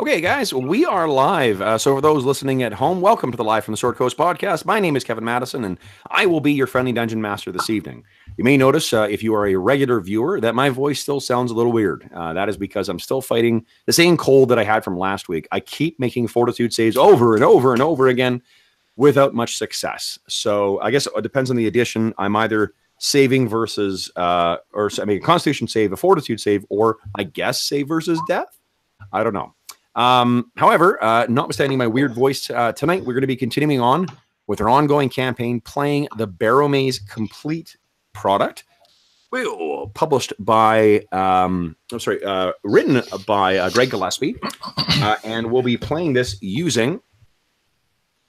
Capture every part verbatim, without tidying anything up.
Okay, guys, we are live. Uh, so for those listening at home, welcome to the Live from the Sword Coast podcast. My name is Kevin Madison, and I will be your friendly dungeon master this evening. You may notice, uh, if you are a regular viewer, that my voice still sounds a little weird. Uh, that is because I'm still fighting the same cold that I had from last week. I keep making fortitude saves over and over and over again without much success. So I guess it depends on the edition. I'm either saving versus, uh, or I mean, a constitution save, a fortitude save, or I guess save versus death. I don't know. Um, however, uh, notwithstanding my weird voice, uh, tonight we're going to be continuing on with our ongoing campaign, playing the Barrowmaze Complete product, published by, um, I'm sorry, uh, written by uh, Greg Gillespie, uh, and we'll be playing this using,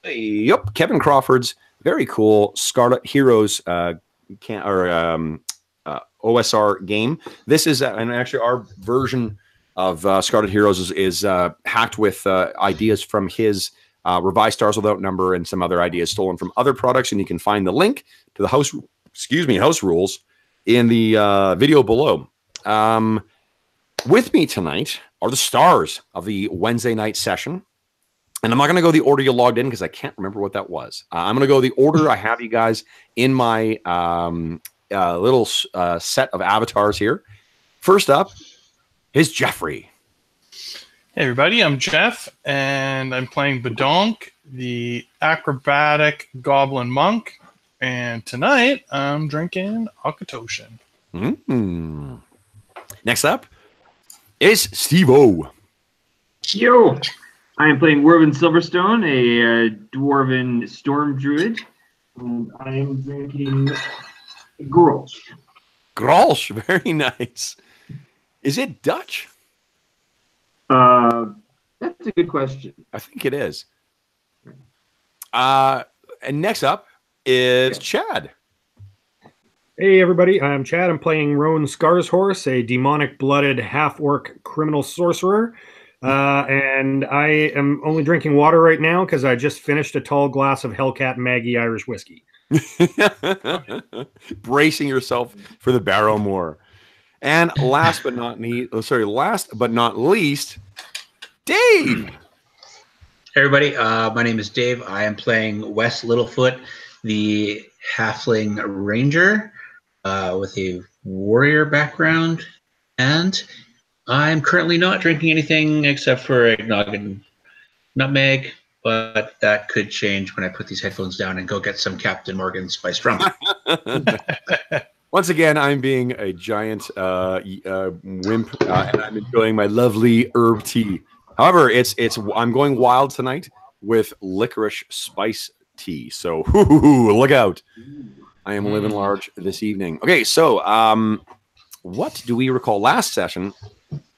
yep, Kevin Crawford's very cool Scarlet Heroes uh, can or um, uh, O S R game. This is, uh, and actually our version of uh, Scarlet Heroes is, is uh, hacked with uh, ideas from his uh, revised Stars Without Number and some other ideas stolen from other products. And you can find the link to the house, excuse me, house rules in the uh, video below. Um, with me tonight are the stars of the Wednesday night session. And I'm not going to go the order you logged in because I can't remember what that was. Uh, I'm going to go the order I have you guys in my um, uh, little uh, set of avatars here. First up is Jeffrey. Hey everybody, I'm Jeff, and I'm playing Badonk, the acrobatic goblin monk, and tonight I'm drinking Akatoshin. Mm-hmm. Next up is Steve-O. Yo, I am playing Warven Silverstone, a uh, dwarven storm druid, and I am drinking Grolsch. Grolsch, very nice. Is it Dutch? Uh, that's a good question. I think it is. Uh, and next up is Chad. Hey, everybody. I'm Chad. I'm playing Roan Scarshorse, a demonic-blooded half-orc criminal sorcerer. Uh, and I am only drinking water right now because I just finished a tall glass of Hellcat Maggie Irish whiskey. Bracing yourself for the Barrowmoor. And last but not need, oh, sorry, last but not least, Dave. Hey everybody, uh, my name is Dave. I am playing Wes Littlefoot, the halfling ranger, uh, with a warrior background, and I'm currently not drinking anything except for eggnog and nutmeg, but that could change when I put these headphones down and go get some Captain Morgan's spice rum. Once again, I'm being a giant uh, uh, wimp, uh, and I'm enjoying my lovely herb tea. However, it's it's I'm going wild tonight with licorice spice tea. So, hoo, hoo, hoo, look out! I am living large this evening. Okay, so um, what do we recall? Last session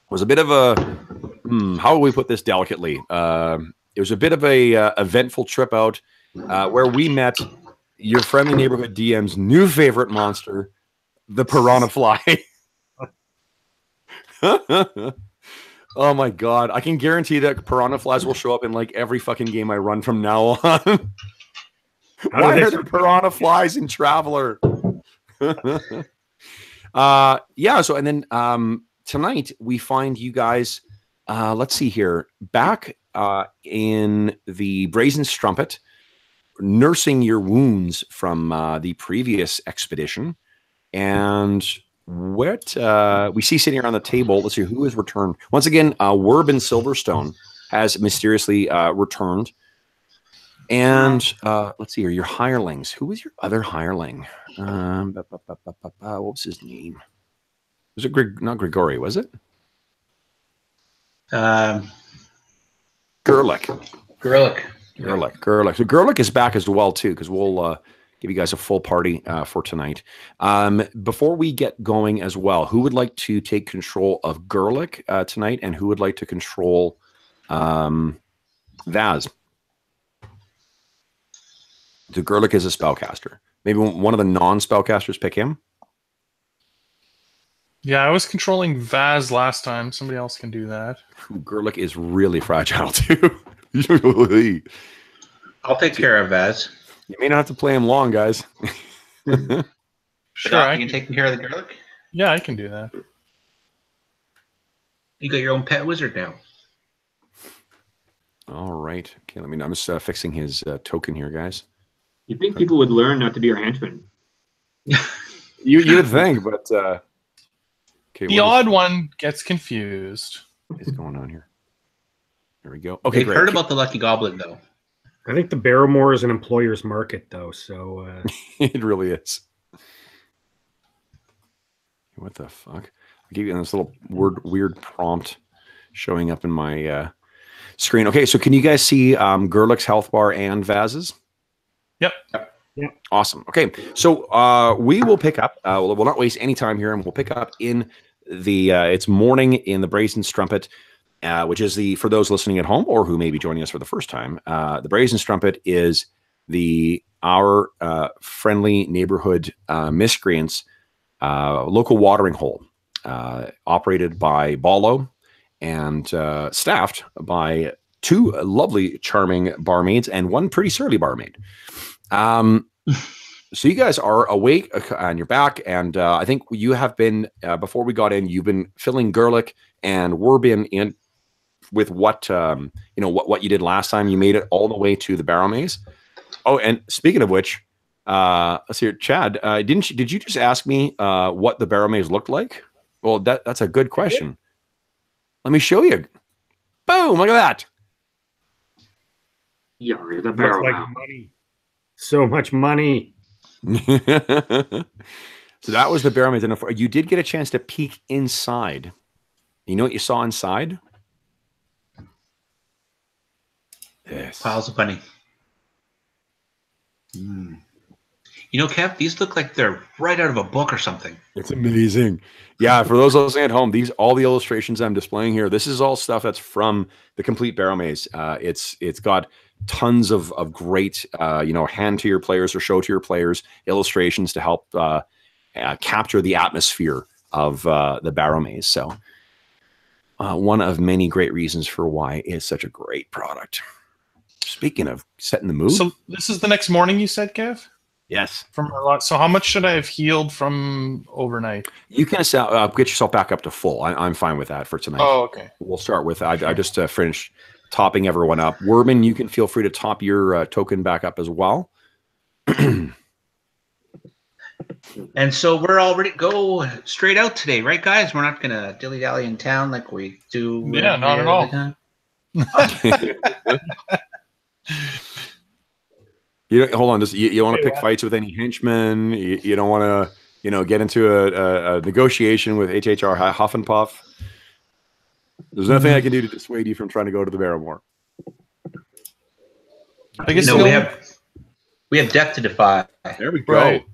was a bit of a hmm, how will we put this delicately? Uh, it was a bit of a uh, eventful trip out uh, where we met your friendly neighborhood D M's new favorite monster, the piranha fly. Oh my god. I can guarantee that piranha flies will show up in like every fucking game I run from now on. Why are there piranha flies in Traveler? uh, yeah, so and then um, tonight we find you guys, uh, let's see here, back uh, in the Brazen Strumpet, nursing your wounds from uh, the previous expedition. And what uh, we see sitting around the table, let's see who has returned. Once again, uh, Warben Silverstone has mysteriously uh, returned. And uh, let's see here, your hirelings. Who was your other hireling? Um, ba, ba, ba, ba, ba, ba. What was his name? Was it Greg? Not Grigori, was it? Um, Gerlick. Gerlick. Gerlick. Gerlick. So Gerlick is back as well, too, because we'll uh, give you guys a full party uh, for tonight. Um, before we get going as well, who would like to take control of Gerlick uh, tonight, and who would like to control um, Vaz? So Gerlick is a spellcaster. Maybe one of the non-spellcasters pick him? Yeah, I was controlling Vaz last time. Somebody else can do that. Ooh, Gerlick is really fragile, too. I'll take care of Vaz. You may not have to play him long, guys. Sure, I can take care of the Gerlick. Yeah, I can do that. You got your own pet wizard now. All right. Okay, let me know. I'm just uh, fixing his uh, token here, guys. You'd think people would learn not to be our henchman. you, you'd think, but... Uh, okay, the odd is, one gets confused. What is going on here? There we go. Okay, They've great. heard about the Lucky Goblin, though. I think the Barrowmoor is an employer's market, though, so... Uh... it really is. What the fuck? I'll give you this little word, weird prompt showing up in my uh, screen. Okay, so can you guys see um, Gerlick's health bar and Vaz's? Yep. Yep. Awesome. Okay, so uh, we will pick up. Uh, we'll, we'll not waste any time here, and we'll pick up in the... Uh, it's morning in the Brazen Strumpet, uh, which is the... For those listening at home or who may be joining us for the first time, uh, the Brazen Strumpet is the our uh, friendly neighborhood uh, miscreants Uh, local watering hole, uh, operated by Bolo and uh, staffed by two lovely, charming barmaids and one pretty surly barmaid. Um, so you guys are awake on your back, and uh, I think you have been, uh, before we got in, you've been filling Gerlick and Warben in with what um, you know what, what you did last time. You made it all the way to the Barrowmaze. Oh, and speaking of which, Uh, let's hear, Chad. Uh, didn't you, did you just ask me uh, what the Barrowmaze looked like? Well, that that's a good question. Let me show you. Boom! Look at that. Yeah, the Barrowmaze. Like money. So much money. So that was the Barrowmaze. You did get a chance to peek inside. You know what you saw inside? Yes. Piles of money. Hmm. You know, Kev, these look like they're right out of a book or something. It's amazing. Yeah, for those listening at home, these all the illustrations I'm displaying here, this is all stuff that's from the complete Barrowmaze. Uh, it's it's got tons of of great, uh, you know, hand to your players or show to your players illustrations to help uh, uh, capture the atmosphere of uh, the Barrowmaze. So, uh, one of many great reasons for why it's such a great product. Speaking of setting the mood, so this is the next morning, you said, Kev. Yes. From our lot. So how much should I have healed from overnight? You can uh, get yourself back up to full. I, I'm fine with that for tonight. Oh, okay. We'll start with, I, sure. I just uh, finished topping everyone up. Warben, you can feel free to top your uh, token back up as well. And so we're all ready to go straight out today, right, guys? We're not going to dilly-dally in town like we do. Yeah, uh, not at all. You don't, hold on. Just, you, you want to pick fights with any henchmen. You, you don't want to, you know, get into a, a, a negotiation with H H R Huff and Puff. There's nothing I can do to dissuade you from trying to go to the Barrowmoor. I guess no, we have we have death to defy. There we go. Right.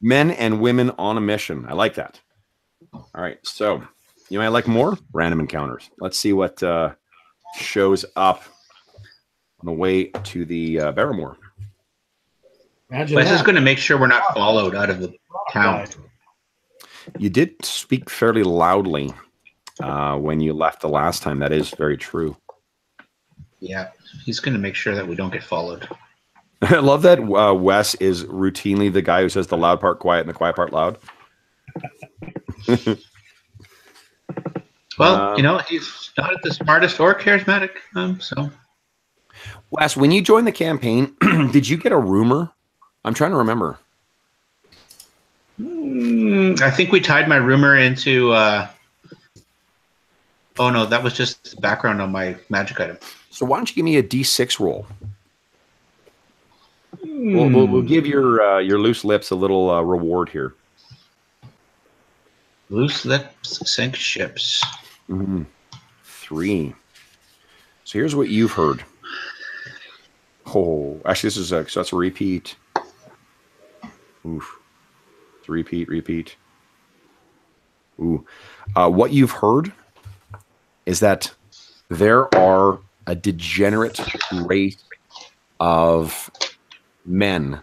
Men and women on a mission. I like that. All right. So you might like more random encounters. Let's see what uh, shows up on the way to the uh, Barrowmoor. Wes is going to make sure we're not followed out of the town. You did speak fairly loudly uh, when you left the last time. That is very true. Yeah, he's going to make sure that we don't get followed. I love that uh, Wes is routinely the guy who says the loud part quiet and the quiet part loud. Well, um, you know, he's not the smartest or charismatic, um, so. Wes, when you joined the campaign, did you get a rumor? I'm trying to remember. Mm, I think we tied my rumor into... Uh, oh, no, that was just the background on my magic item. So why don't you give me a D six roll? Mm. We'll, we'll, we'll give your uh, your loose lips a little uh, reward here. Loose lips sink ships. Mm-hmm. Three. So here's what you've heard. Oh, actually, this is a... So that's a repeat. Oof. It's a repeat, repeat. Ooh. Uh, what you've heard is that there are a degenerate race of men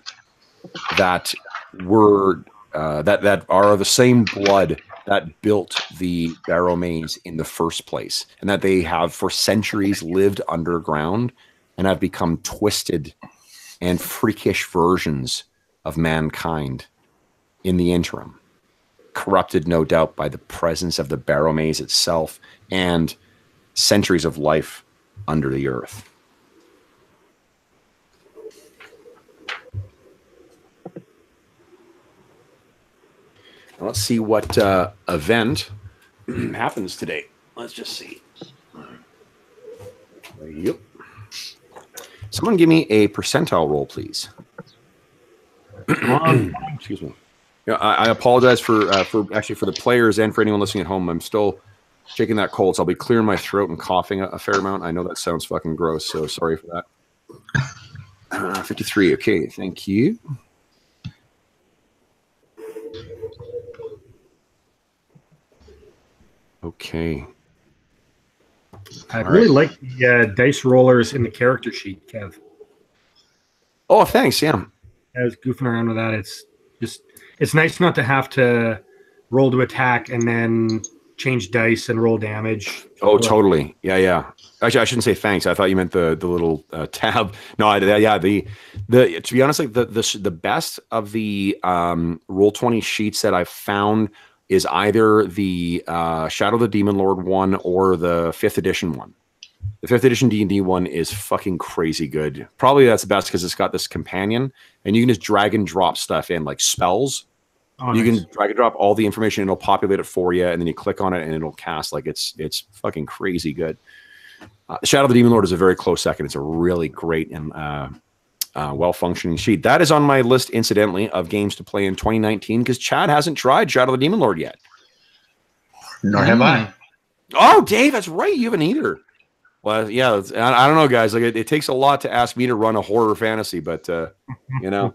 that were uh, that that are the same blood that built the Barrowmaze in the first place, and that they have for centuries lived underground and have become twisted and freakish versions of mankind in the interim, corrupted no doubt by the presence of the Barrowmaze itself and centuries of life under the earth. Let's see what uh, event happens today. Let's just see. Yep. Someone give me a percentile roll, please. um, excuse me. You know, I, I apologize for uh, for actually for the players and for anyone listening at home. I'm still shaking that cold, so I'll be clearing my throat and coughing a, a fair amount. I know that sounds fucking gross, so sorry for that. Uh, fifty-three. Okay, thank you. Okay. I All really right. like the uh, dice rollers in the character sheet, Kev. Oh, thanks, yeah. I was goofing around with that. It's just it's nice not to have to roll to attack and then change dice and roll damage. Oh, totally. Yeah, yeah. Actually, I shouldn't say thanks. I thought you meant the the little uh, tab. No, I, yeah. The the to be honest, like the the the best of the um, Roll twenty sheets that I've found is either the uh, Shadow of the Demon Lord one or the fifth edition one. The fifth edition D and D one is fucking crazy good. Probably that's the best because it's got this companion, and you can just drag and drop stuff in, like spells. Oh, you nice. Can drag and drop all the information, and it'll populate it for you, and then you click on it, and it'll cast. Like it's it's fucking crazy good. Uh, Shadow of the Demon Lord is a very close second. It's a really great and uh, uh, well-functioning sheet. That is on my list, incidentally, of games to play in twenty nineteen, because Chad hasn't tried Shadow of the Demon Lord yet. Nor have I. Oh, Dave, that's right. You haven't either. Well, yeah, I, I don't know, guys. Like, it, it takes a lot to ask me to run a horror fantasy, but, uh, you know.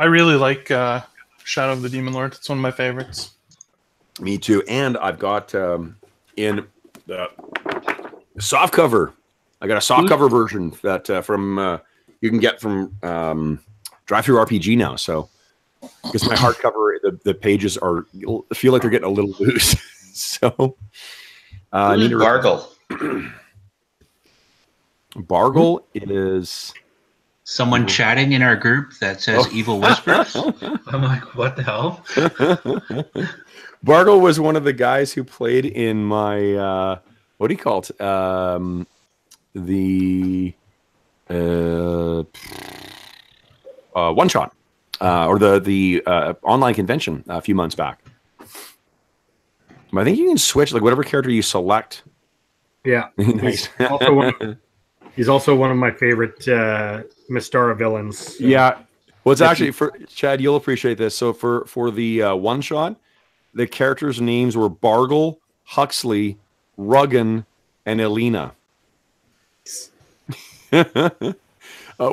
I really like uh, Shadow of the Demon Lord. It's one of my favorites. Me too. And I've got um, in the... Uh, soft cover. I got a soft cover version that uh, from uh, you can get from um, Drive Through R P G now. So, because my hardcover, the, the pages are feel like they're getting a little loose. So, uh, need to Bargle. Bargle is someone chatting in our group that says oh. evil whispers. I'm like, what the hell? Bargle was one of the guys who played in my. Uh, What do you call it? Um, the uh, uh, one shot uh, or the the uh, online convention a few months back. I think you can switch like whatever character you select. Yeah, nice. He's also one of, he's also one of my favorite uh, Mystara villains. So. Yeah, well, it's actually for Chad. You'll appreciate this. So for for the uh, one shot, the characters' names were Bargle, Huxley, Ruggin, and Elena, uh,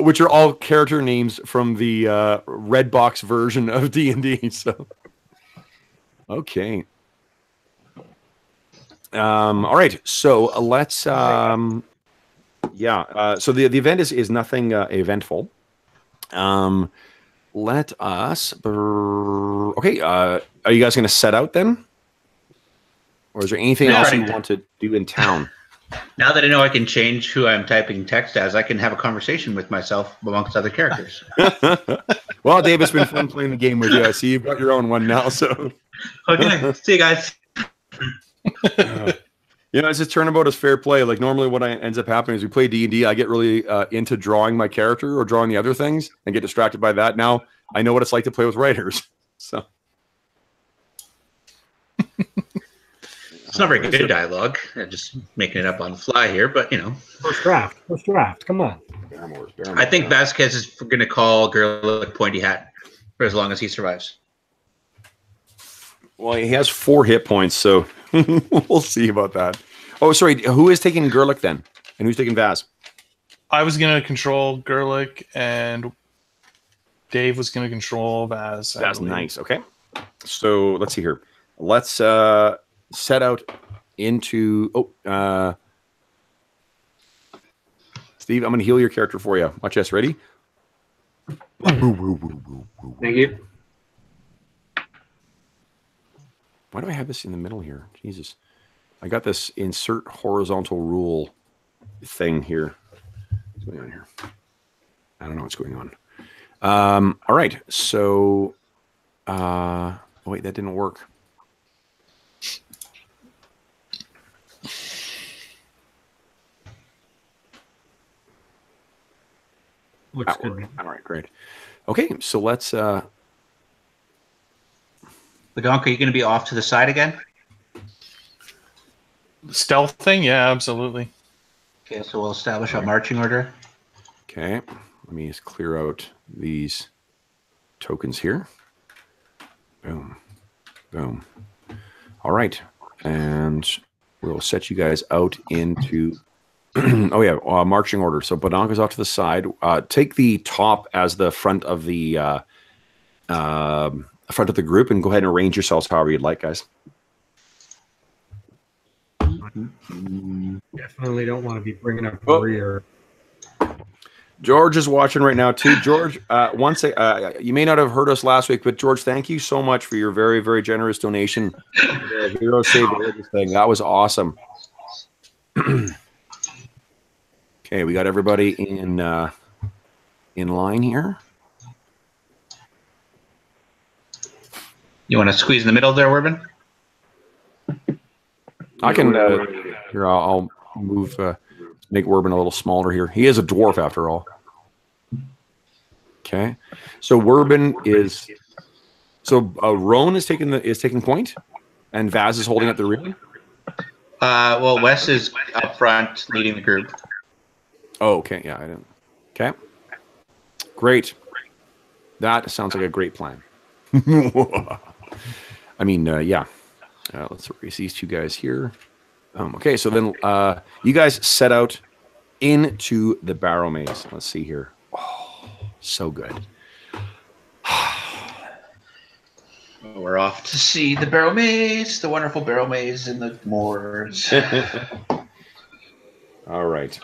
which are all character names from the uh, red box version of D and D. So, okay. Um, all right. So uh, let's. Um, yeah. Uh, so the the event is is nothing uh, eventful. Um, let us. Brr, okay. Uh, are you guys going to set out then? Or is there anything else you want to do in town? Now that I know I can change who I'm typing text as, I can have a conversation with myself amongst other characters. Well, Dave, it's been fun playing the game with you. I see you've got your own one now. So okay, see you guys. uh, you know, it's a turnabout is fair play. Like normally, what I, ends up happening is we play D and D. I get really uh, into drawing my character or drawing the other things and get distracted by that. Now I know what it's like to play with writers. So. It's not very good dialogue. I'm just making it up on the fly here, but you know. First draft. First draft. Come on. Barrowmoor, Barrowmoor, I think Vasquez is going to call Gerlick Pointy Hat for as long as he survives. Well, he has four hit points, so we'll see about that. Oh, sorry. Who is taking Gerlick then? And who's taking Vaz? I was going to control Gerlick, and Dave was going to control Vaz. That's nice. Okay. So let's see here. Let's. Uh, set out into oh uh Steve, I'm gonna heal your character for you. Watch this, ready? Thank you. Why do I have this in the middle here? Jesus. I got this insert horizontal rule thing here. What's going on here? I don't know what's going on. Um all right, so uh oh wait, that didn't work. Looks good. All right, great. Okay, so let's uh Badonk, are you going to be off to the side again? Stealth thing? Yeah, absolutely. Okay, so we'll establish a marching order. Okay. Let me just clear out these tokens here. Boom. Boom. All right. And we'll set you guys out into... oh, yeah, uh, marching order. So Badonk is off to the side. Uh, take the top as the front of the uh, uh, front of the group and go ahead and arrange yourselves however you'd like, guys. Definitely don't want to be bringing up oh. rear. George is watching right now too. George, uh, once a, uh, you may not have heard us last week, but George, thank you so much for your very, very generous donation. The Hero Save Villages thing, that was awesome. Okay, we got everybody in uh, in line here. You want to squeeze in the middle there, Warven? I can. Uh, here, I'll, I'll move. Uh, make Warven a little smaller here. He is a dwarf after all. Okay, so Warven is. So uh, Roan is taking the is taking point, and Vaz is holding up the rear. Uh, well, Wes is up front leading the group. Oh, okay. Yeah, I didn't. Okay. Great. That sounds like a great plan. I mean, uh, yeah. Uh, let's erase these two guys here. Um, okay, so then uh, you guys set out into the Barrowmaze. Let's see here. Oh, so good. Well, we're off to see the Barrowmaze, the wonderful Barrowmaze in the moors. All right.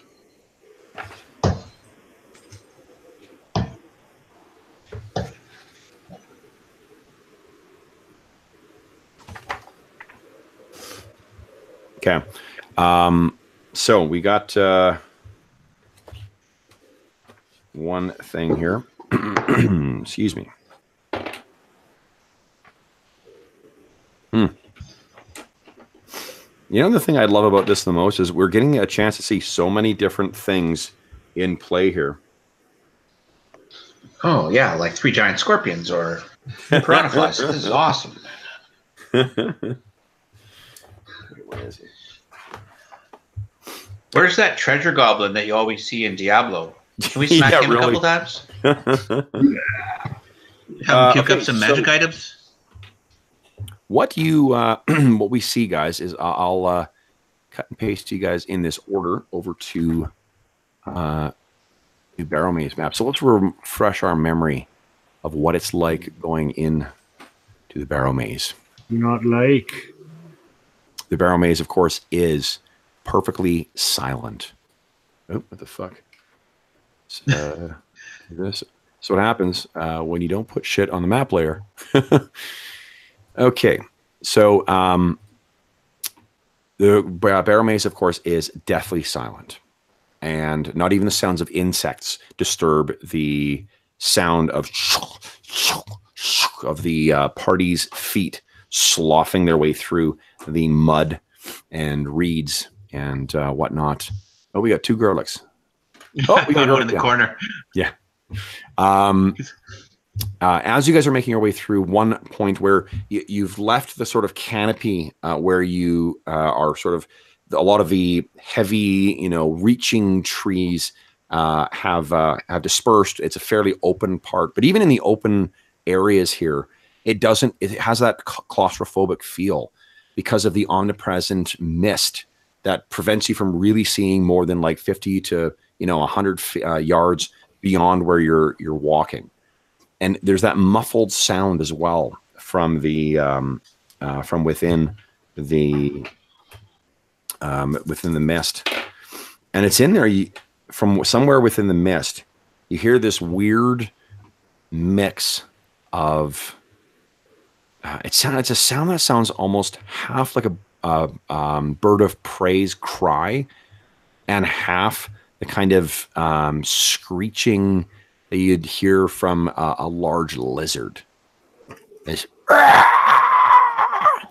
Okay, um, so we got uh, one thing here. Excuse me. Hmm. You know, the thing I love about this the most is we're getting a chance to see so many different things in play here. Oh, yeah, like three giant scorpions or piranha flies. This is awesome. Is it? Where's that treasure goblin that you always see in Diablo? Can we smack yeah, him really. a couple times? yeah. Have him pick uh, okay, up some magic so items. What you, uh, what we see, guys, is I'll uh, cut and paste you guys in this order over to uh, the Barrowmaze map. So let's refresh our memory of what it's like going in to the Barrowmaze. Not like. The Barrowmaze, of course, is perfectly silent. Oh, what the fuck? So, uh, this. So what happens uh, when you don't put shit on the map layer? Okay, so um, the Barrowmaze, of course, is deathly silent, and not even the sounds of insects disturb the sound of of the uh, party's feet sloughing their way through the mud and reeds and uh, whatnot. Oh, we got two Gerlicks. Oh, we got one in the yeah. corner. Yeah. Um, uh, as you guys are making your way through, one point where you've left the sort of canopy uh, where you uh, are sort of a lot of the heavy, you know, reaching trees uh, have uh, have dispersed. It's a fairly open part, but even in the open areas here, it doesn't. It has that claustrophobic feel because of the omnipresent mist that prevents you from really seeing more than like fifty to you know one hundred uh, yards beyond where you're you're walking, and there's that muffled sound as well from the um, uh, from within the um, within the mist, and it's in there. You, from somewhere within the mist, you hear this weird mix of. Uh, it sound, it's a sound that sounds almost half like a uh, um, bird of prey's cry and half the kind of um, screeching that you'd hear from uh, a large lizard. It's, I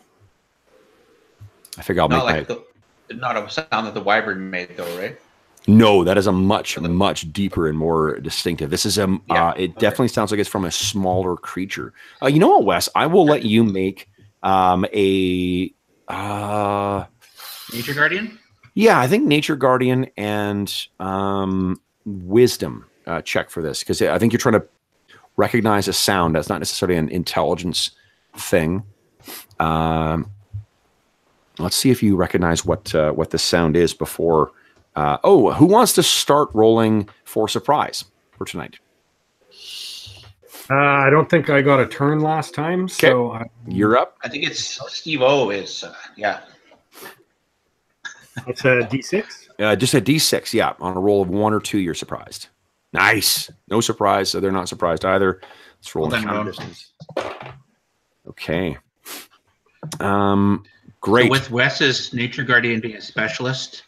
figure I'll not make like my... The, not a sound that the wyvern made, though, right? No, that is a much, much deeper and more distinctive. This is a, yeah. uh, it okay. definitely sounds like it's from a smaller creature. Uh, you know what, Wes? I will let you make um, a uh, Nature Guardian. Yeah, I think Nature Guardian and um, Wisdom uh, check for this, because I think you're trying to recognize a sound. That's not necessarily an intelligence thing. Um, let's see if you recognize what uh, what the sound is before. Uh, oh, who wants to start rolling for surprise for tonight? Uh, I don't think I got a turn last time, so I, you're up. I think it's Steve-O is uh, yeah. It's a D six. Uh, just a D six, yeah. On a roll of one or two, you're surprised. Nice. No surprise, so they're not surprised either. Let's roll well, counter distance. Okay. Um, great. So with Wes's Nature Guardian being a specialist,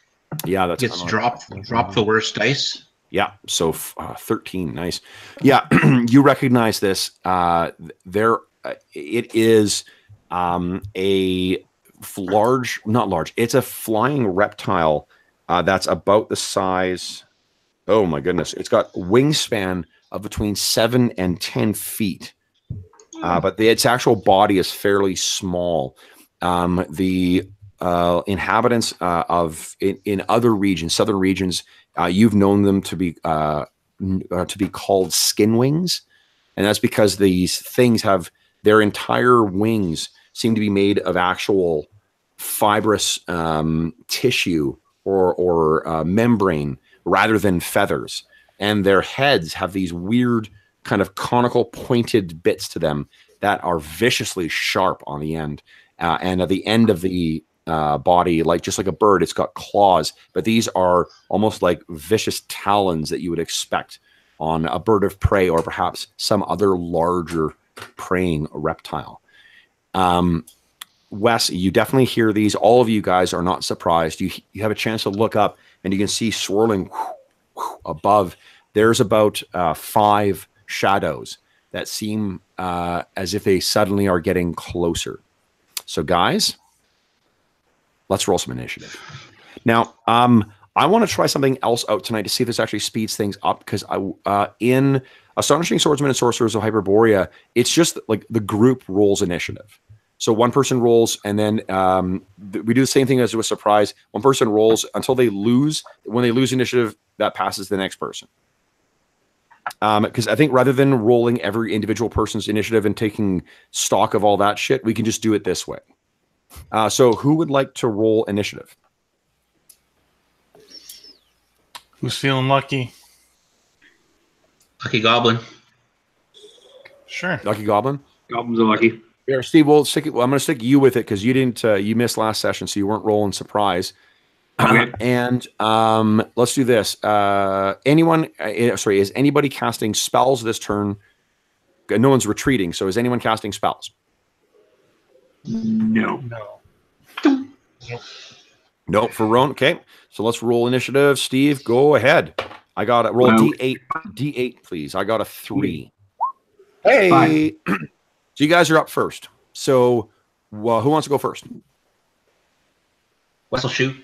yeah, that's gets dropped. Drop the worst dice. Yeah. So uh, thirteen. Nice. Yeah, you recognize this. Uh, there, uh, it is um, a. large, not large. It's a flying reptile uh, that's about the size. Oh my goodness! It's got wingspan of between seven and ten feet, uh, but the, its actual body is fairly small. Um, the uh, inhabitants uh, of in, in other regions, southern regions, uh, you've known them to be uh, uh, to be called skin wings, and that's because these things have their entire wings seem to be made of actual fibrous um, tissue or, or uh, membrane rather than feathers. And their heads have these weird kind of conical pointed bits to them that are viciously sharp on the end. Uh, and at the end of the uh, body, like just like a bird, it's got claws, but these are almost like vicious talons that you would expect on a bird of prey or perhaps some other larger preying reptile. Um, Wes, you definitely hear these. All of you guys are not surprised. You you have a chance to look up, and you can see swirling whoosh, whoosh, above. There's about uh, five shadows that seem uh, as if they suddenly are getting closer. So, guys, let's roll some initiative. Now, um, I want to try something else out tonight to see if this actually speeds things up, because I uh, in Astonishing Swordsmen and Sorcerers of Hyperborea, it's just like the group rolls initiative. So one person rolls, and then um, we do the same thing as with surprise. One person rolls until they lose. When they lose initiative, that passes the next person. Because um, I think rather than rolling every individual person's initiative and taking stock of all that shit, we can just do it this way. Uh, so who would like to roll initiative? Who's feeling lucky? Lucky Goblin. Sure. Lucky Goblin? Goblins are lucky. Yeah, Steve, we'll stick it, well, I'm going to stick you with it because you didn't. Uh, you missed last session, so you weren't rolling surprise. Okay. And um, let's do this. Uh, anyone, uh, sorry, is anybody casting spells this turn? No one's retreating, so is anyone casting spells? No. No. No, for Roan. Okay, so let's roll initiative. Steve, go ahead. I got a roll well, D eight, D eight, please. I got a three. Hey, so you guys are up first. So, well, who wants to go first? Wes will shoot.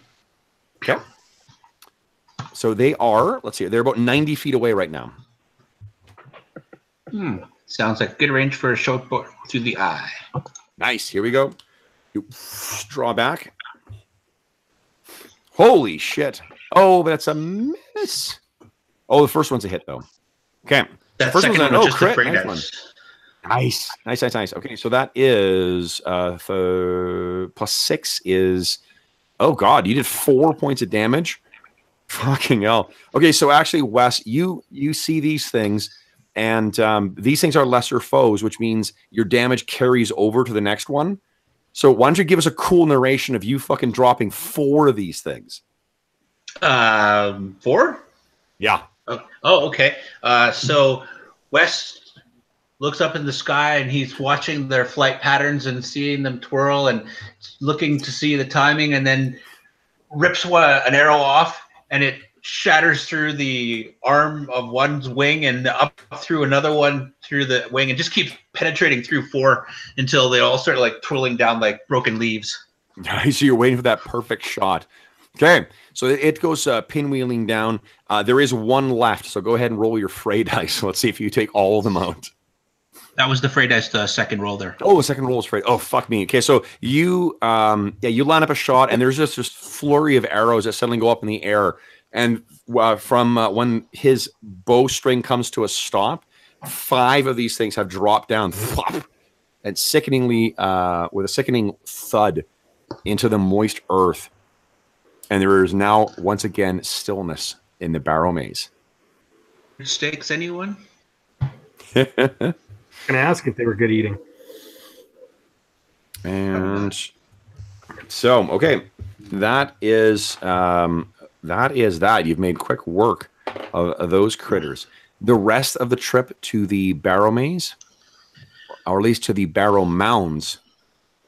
Okay. So they are. Let's see. They're about ninety feet away right now. Hmm. Sounds like good range for a short board through the eye. Nice. Here we go. Oops. Draw back. Holy shit! Oh, that's a miss. Oh, the first one's a hit, though. Okay. That first one's a no crit. Nice one. Nice. Nice, nice, nice. Okay, so that is uh, the plus six is... Oh, God, you did four points of damage? Fucking hell. Okay, so actually, Wes, you, you see these things, and um, these things are lesser foes, which means your damage carries over to the next one. So why don't you give us a cool narration of you fucking dropping four of these things? Um, four? Yeah. Oh, oh okay. Uh, so Wes looks up in the sky and he's watching their flight patterns and seeing them twirl and looking to see the timing, and then rips one, an arrow off, and it shatters through the arm of one's wing and up through another one through the wing and just keeps penetrating through four until they all start like twirling down like broken leaves. Nice. So you're waiting for that perfect shot. Okay, so it goes uh, pinwheeling down. Uh, there is one left, so go ahead and roll your fray dice. Let's see if you take all of them out. That was the Freitas uh, second roll there. Oh, the second roll was Freitas. Oh, fuck me. Okay, so you, um, yeah, you line up a shot, and there's just this flurry of arrows that suddenly go up in the air. And uh, from uh, when his bowstring comes to a stop, five of these things have dropped down, thwop, and sickeningly, uh, with a sickening thud, into the moist earth. And there is now once again stillness in the Barrowmaze. Mistakes, anyone? Going to ask if they were good eating. And so, okay, that is um, that is that. You've made quick work of, of those critters. The rest of the trip to the Barrowmaze, or at least to the Barrow Mounds,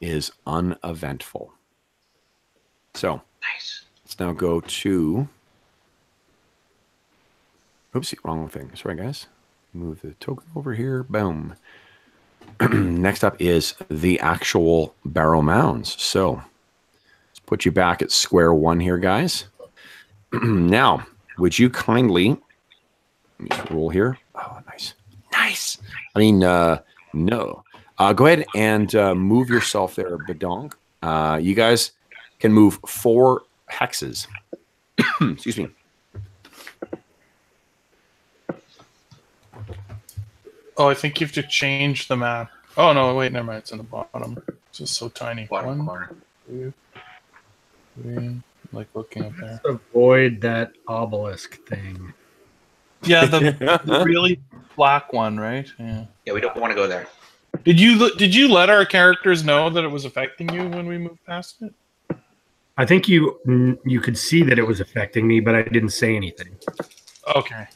is uneventful. So nice. Let's now go to. Oopsie, wrong thing. Sorry, guys. Move the token over here. Boom. Next up is the actual Barrow Mounds. So let's put you back at square one here, guys. Now, would you kindly roll here? Oh, nice. Nice. I mean, uh, no. Uh, go ahead and uh, move yourself there, Badonk. Uh, you guys can move four hexes. Excuse me. Oh, I think you have to change the map. Oh, no, wait, never mind. It's in the bottom. It's just so tiny. Bottom One, corner. Two, three. Like looking up there. Avoid that obelisk thing. Yeah, the, the really black one, right? Yeah. Yeah, we don't want to go there. Did you did you let our characters know that it was affecting you when we moved past it? I think you you could see that it was affecting me, but I didn't say anything. Okay.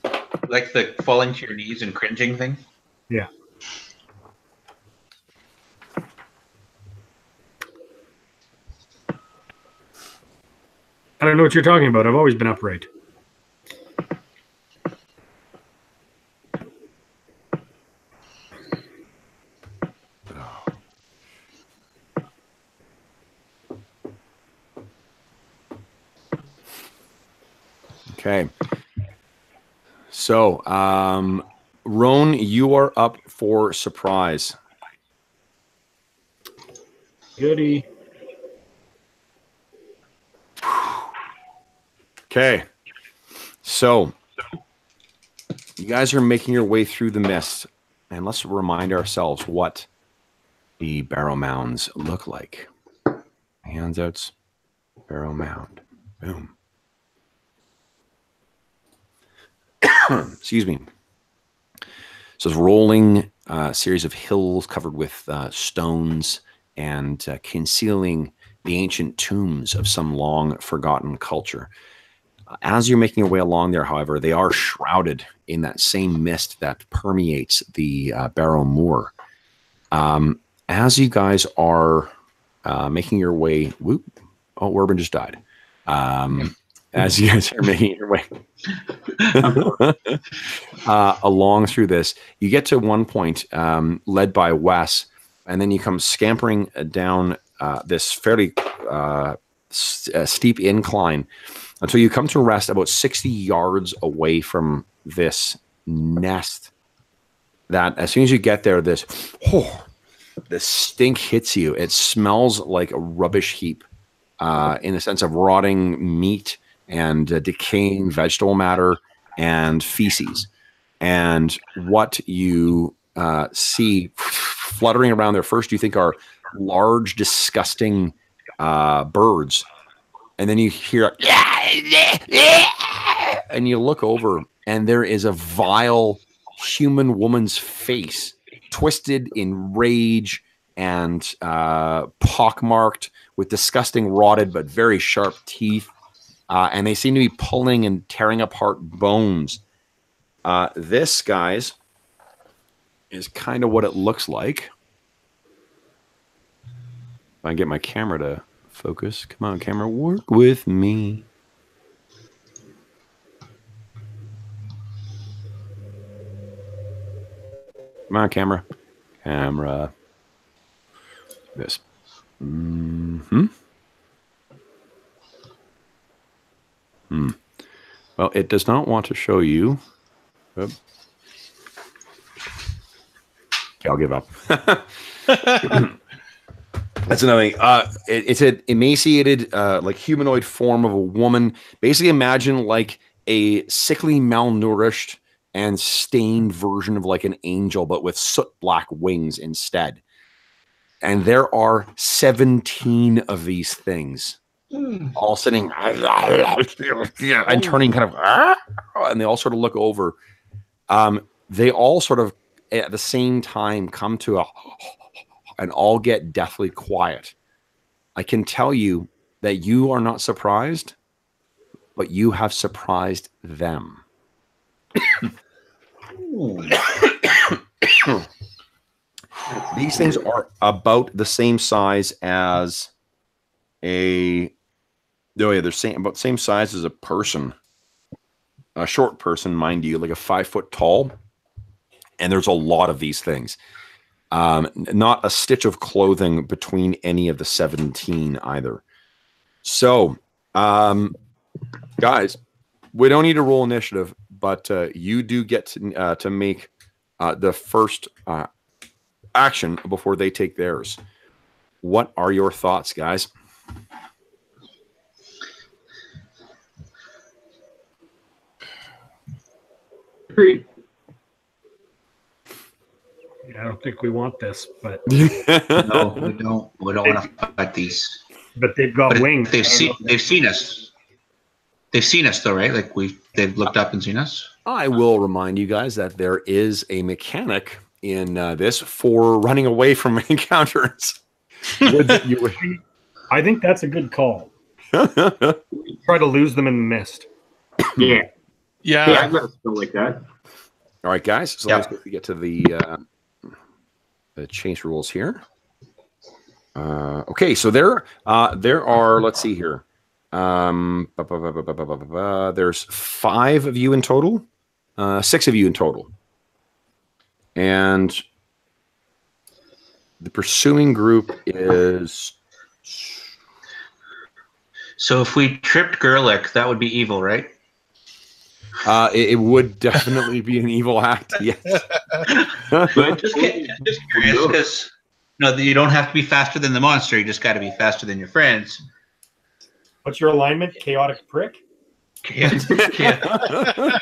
Like the falling to your knees and cringing thing? Yeah. I don't know what you're talking about. I've always been upright. Okay. So, um... Roan, you are up for surprise. Goody. Okay. So, you guys are making your way through the mist. And let's remind ourselves what the Barrow Mounds look like. Hands out. Barrow Mound. Boom. Excuse me. So it's rolling a uh, series of hills covered with uh, stones and uh, concealing the ancient tombs of some long-forgotten culture. As you're making your way along there, however, they are shrouded in that same mist that permeates the uh, Barrowmoor. Um, as you guys are uh, making your way... Whoop, oh, Urban just died. Um, as you guys are making your way... uh, along through this, you get to one point, um, led by Wes, and then you come scampering down uh, this fairly uh, st uh, steep incline until you come to rest about sixty yards away from this nest. That as soon as you get there, this oh, the stink hits you. It smells like a rubbish heap, uh, in the sense of rotting meat and uh, decaying vegetable matter and feces. And what you uh, see fluttering around there first you think are large, disgusting uh, birds. And then you hear, and you look over, and there is a vile human woman's face, twisted in rage and uh, pockmarked with disgusting, rotted, but very sharp teeth. Uh, and they seem to be pulling and tearing apart bones. Uh, this, guys, is kind of what it looks like. If I can get my camera to focus. Come on, camera, work with me. Come on, camera. Camera. This. Mm-hmm. Hmm. Well, it does not want to show you. Oop. Okay, I'll give up. That's another thing. Uh, it, it's an emaciated, uh, like humanoid form of a woman. Basically, imagine like a sickly, malnourished, and stained version of like an angel, but with soot black wings instead. And there are seventeen of these things, mm. all sitting and turning kind of, and they all sort of look over. Um, they all sort of at the same time come to a, and all get deathly quiet. I can tell you that you are not surprised, but you have surprised them. These things are about the same size as a, oh yeah, they're same, about the same size as a person, a short person, mind you, like a five foot tall. And there's a lot of these things. Um, not a stitch of clothing between any of the seventeen either. So, um, guys, we don't need to roll initiative, but uh, you do get to, uh, to make uh, the first uh, action before they take theirs. What are your thoughts, guys? Great. I don't think we want this, but no, we don't. We don't want to fight these. But they've got but wings. They've seen. They've seen us. They've seen us, though, right? Like we. They've looked up and seen us. I will remind you guys that there is a mechanic in uh, this for running away from encounters. I think that's a good call. Try to lose them in the mist. Yeah. Yeah. Yeah, I'd rather feel like that. All right, guys. So yeah. Let's get to the. Uh, The chase rules here. Uh, okay, so there, uh, there are. Let's see here. Um, ba, ba, ba, ba, ba, ba, ba, ba. There's five of you in total, uh, six of you in total, and the pursuing group is. So if we tripped Gerlick, that would be evil, right? Uh, it, it would definitely be an evil act, yes. But just, just curious, because you know, you don't have to be faster than the monster. You just got to be faster than your friends. What's your alignment? Chaotic prick? Chaotic, chaotic,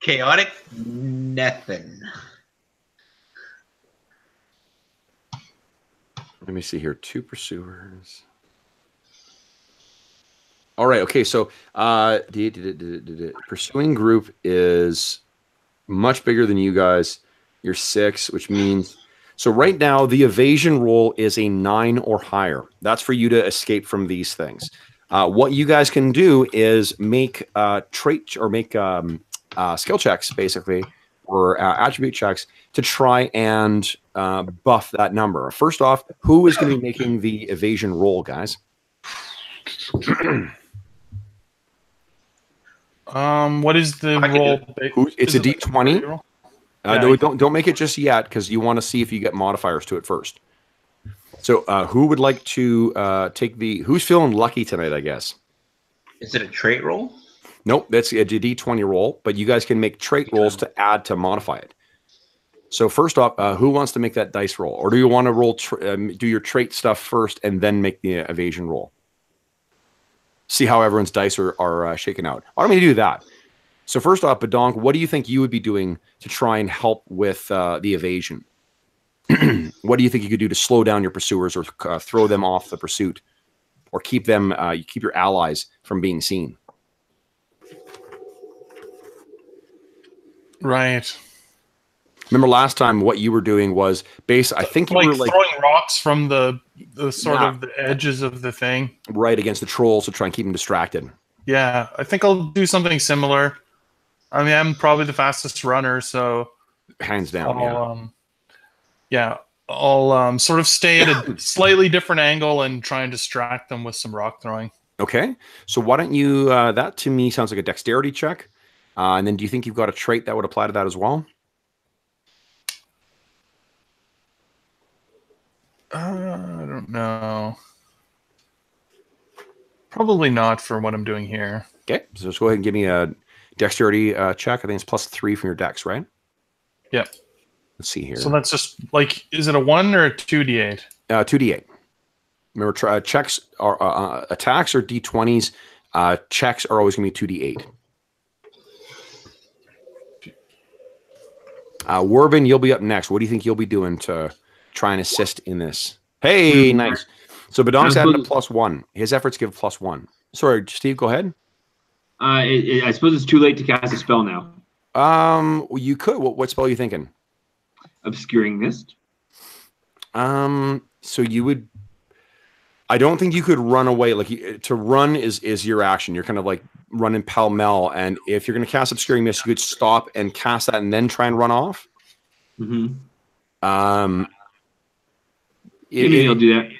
chaotic nothing. Let me see here. Two pursuers. All right. Okay. So, uh, did, did, did, did, did. Pursuing group is much bigger than you guys. You're six, which means so right now the evasion roll is a nine or higher. That's for you to escape from these things. Uh, what you guys can do is make uh, trait or make um, uh, skill checks, basically, or uh, attribute checks to try and uh, buff that number. First off, who is going to be making the evasion roll, guys? Um, what is the roll? It. It's a D twenty. Uh, yeah, no, don't don't make it just yet because you want to see if you get modifiers to it first. So, uh, who would like to uh, take the? Who's feeling lucky tonight? I guess. Is it a trait roll? Nope, that's a D twenty roll. But you guys can make trait rolls to add to modify it. So first off, uh, who wants to make that dice roll, or do you want to roll tra um, do your trait stuff first and then make the evasion roll? See how everyone's dice are, are uh, shaken out. Why don't we do that? So first off, Badonk, what do you think you would be doing to try and help with uh, the evasion? What do you think you could do to slow down your pursuers or uh, throw them off the pursuit or keep them, uh, you keep your allies from being seen? Right. Remember last time what you were doing was base. I think you like were like throwing rocks from the, the sort yeah. of the edges of the thing. Right against the trolls to try and keep them distracted. Yeah, I think I'll do something similar. I mean, I'm probably the fastest runner, so hands down. I'll, yeah, um, yeah. I'll um, sort of stay at a slightly different angle and try and distract them with some rock throwing. Okay, so why don't you? Uh, that to me sounds like a dexterity check. Uh, and then, do you think you've got a trait that would apply to that as well? Uh, I don't know. Probably not for what I'm doing here. Okay, so just go ahead and give me a dexterity uh, check. I think it's plus three from your dex, right? Yep. Let's see here. So that's just like, is it a one or a two d eight? Uh, two d eight. Remember, tra checks are uh, attacks are d twenties. Uh, checks are always going to be two d eight. Uh, Warven, you'll be up next. What do you think you'll be doing to try and assist in this? Hey, nice. So Badonk's added a plus one. His efforts give a plus one. Sorry, Steve, go ahead. Uh, it, it, I suppose it's too late to cast a spell now. Um, you could. What, what spell are you thinking? Obscuring Mist. Um, so you would. I don't think you could run away. Like to run is is your action. You're kind of like running pell mell, and if you're going to cast Obscuring Mist, you could stop and cast that, and then try and run off. Mm-hmm. Um, it, maybe it, I'll do that.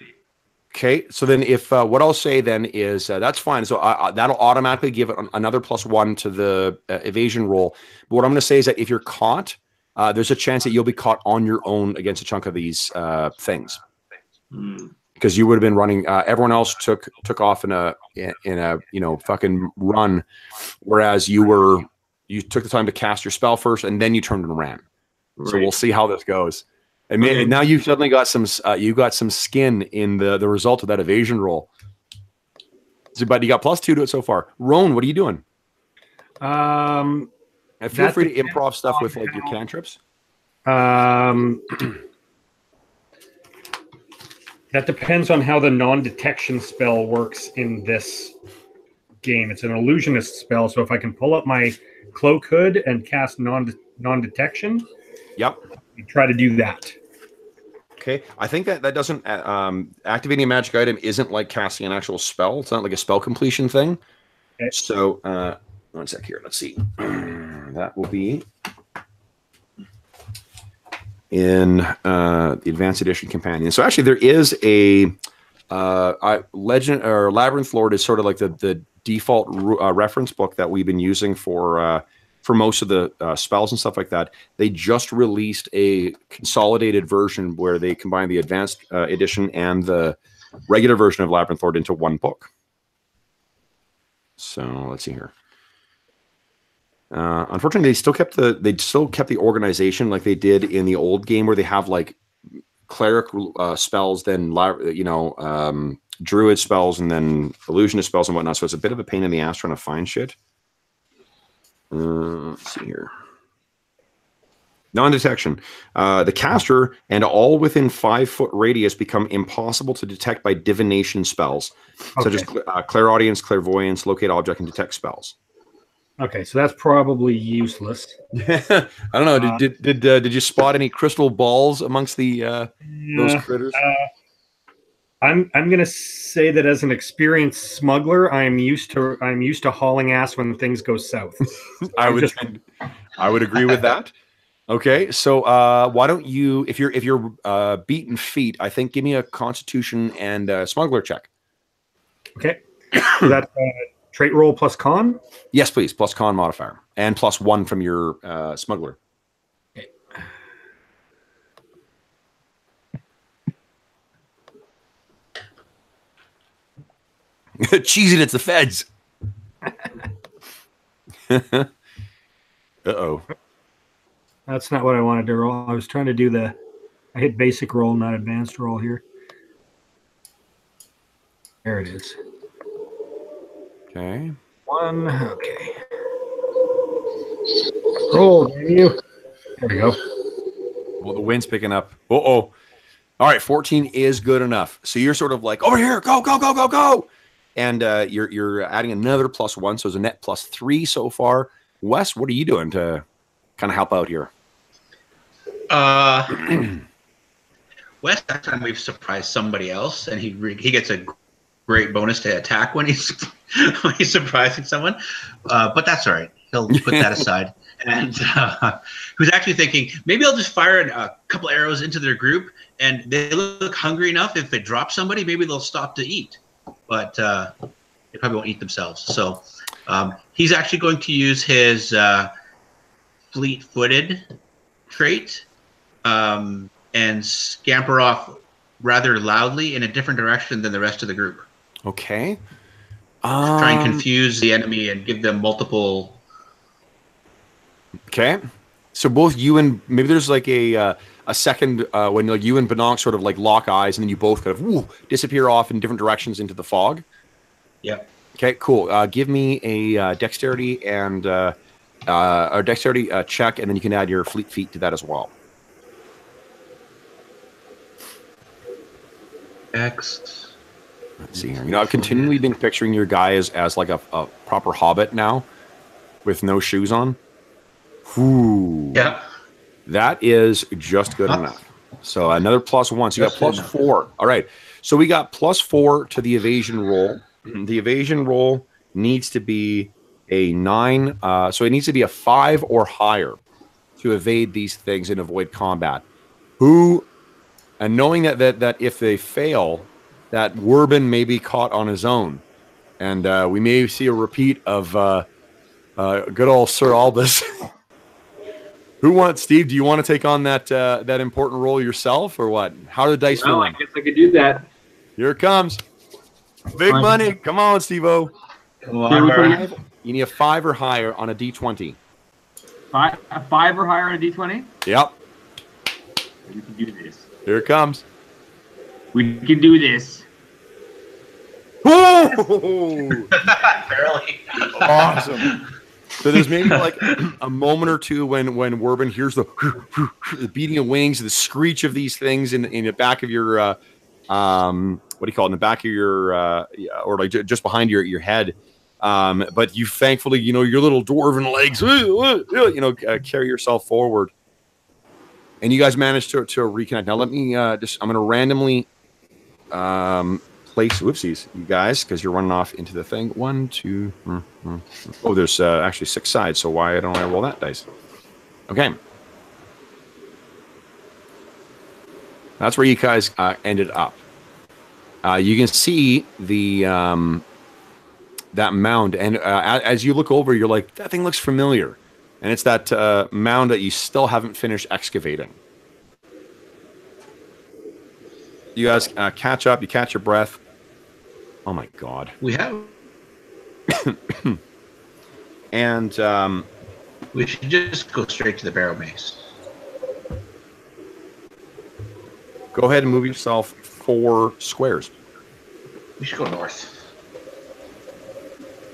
Okay, so then if uh, what I'll say then is uh, that's fine. So uh, that'll automatically give it another plus one to the uh, evasion roll. But what I'm going to say is that if you're caught, uh, there's a chance that you'll be caught on your own against a chunk of these uh, things. Mm. Because you would have been running. Uh, everyone else took took off in a in a you know fucking run, whereas you were you took the time to cast your spell first and then you turned and ran. Right. So we'll see how this goes. And okay. Now you've suddenly got some uh, you got some skin in the the result of that evasion roll. So, but you got plus two to it so far. Roan, what are you doing? Um, and feel free to improv stuff with like your cantrips. Um. That depends on how the non-detection spell works in this game. It's an illusionist spell, so if I can pull up my cloak hood and cast non non-detection, yep, I try to do that. Okay, I think that that doesn't um, activating a magic item isn't like casting an actual spell. It's not like a spell completion thing. Okay. So uh, one sec here. Let's see. That will be in uh, the Advanced Edition Companion. So actually there is a uh, I, Legend or Labyrinth Lord is sort of like the, the default uh, reference book that we've been using for uh, for most of the uh, spells and stuff like that. They just released a consolidated version where they combine the Advanced uh, Edition and the regular version of Labyrinth Lord into one book. So let's see here. Uh, unfortunately, they still kept the they still kept the organization like they did in the old game, where they have like cleric uh, spells, then you know um, druid spells, and then illusionist spells and whatnot. So it's a bit of a pain in the ass trying to find shit. Uh, let's see here. Non-detection. Uh, the caster and all within five foot radius become impossible to detect by divination spells, okay. Such as uh, clairaudience, clairvoyance, locate object, and detect spells. Okay, so that's probably useless. I don't know. Did uh, did did, uh, did you spot any crystal balls amongst the uh, those critters? Uh, I'm I'm gonna say that as an experienced smuggler, I'm used to I'm used to hauling ass when things go south. I would just... I would agree with that. Okay, so uh, why don't you if you're if you're uh, beaten feet, I think give me a Constitution and a smuggler check. Okay, so that's. Uh, Trait roll plus con? Yes, please. Plus con modifier. And plus one from your uh, smuggler. Okay. Cheese it, it's the feds. Uh-oh. That's not what I wanted to roll. I was trying to do the... I hit basic roll, not advanced roll here. There it is. Okay. One. Okay. Roll, you. There we go. Well, the wind's picking up. Uh oh. All right, fourteen is good enough. So you're sort of like over here, go, go, go, go, go, and uh, you're you're adding another plus one, so it's a net plus three so far. Wes, what are you doing to kind of help out here? Uh, Wes, that time we've surprised somebody else, and he he gets a great bonus to attack when he's when he's surprising someone, uh, but that's all right. He'll put that aside. And uh, who's actually thinking maybe I'll just fire an, a couple arrows into their group, and they look hungry enough. If they drop somebody, maybe they'll stop to eat. But uh, they probably won't eat themselves. So um, he's actually going to use his uh, fleet-footed trait um, and scamper off rather loudly in a different direction than the rest of the group. Okay. Um, try and confuse the enemy and give them multiple. Okay. So both you and maybe there's like a uh, a second uh, when like you and Badonk sort of like lock eyes, and then you both kind of woo, disappear off in different directions into the fog. Yeah. Okay. Cool. Uh, give me a uh, dexterity and uh, uh, or dexterity uh, check, and then you can add your fleet feet to that as well. Next. Let's see here. You know, I've continually been picturing your guy as, as like a, a proper hobbit now, with no shoes on. Ooh. Yeah. That is just good huh. enough. So another plus one. So you just got plus enough. four. All right. So we got plus four to the evasion roll. The evasion roll needs to be a nine. Uh, so it needs to be a five or higher to evade these things and avoid combat. Who, and knowing that that that if they fail, that Warben may be caught on his own, and uh, we may see a repeat of uh, uh, good old Sir Albus. Who wants, Steve? Do you want to take on that uh, that important role yourself, or what? How are the dice doing? No, I guess I could do that. Here it comes. Big Fine. money. Come on, Steve-O. Five, you need a five or higher on a D twenty. Five, a five or higher on a D twenty? Yep. We can do this. Here it comes. We can do this. Woo! Barely. Awesome. So there's maybe like a moment or two when when Warben hears the, the beating of wings, the screech of these things in in the back of your uh, um what do you call it in the back of your uh, or like j just behind your your head, um, but you thankfully you know your little dwarven legs you know uh, carry yourself forward, and you guys managed to to reconnect. Now let me uh, just I'm gonna randomly um, place whoopsies you guys because you're running off into the thing. One two mm, mm, mm. Oh there's uh, actually six sides, so why don't I roll that dice? Okay. That's where you guys uh, ended up. Uh, you can see the um, that mound, and uh, as you look over, you're like, that thing looks familiar, and it's that uh, mound that you still haven't finished excavating. You guys uh, catch up. You catch your breath. Oh my god. We have. And um, we should just go straight to the Barrowmaze. Go ahead and move yourself four squares. We should go north.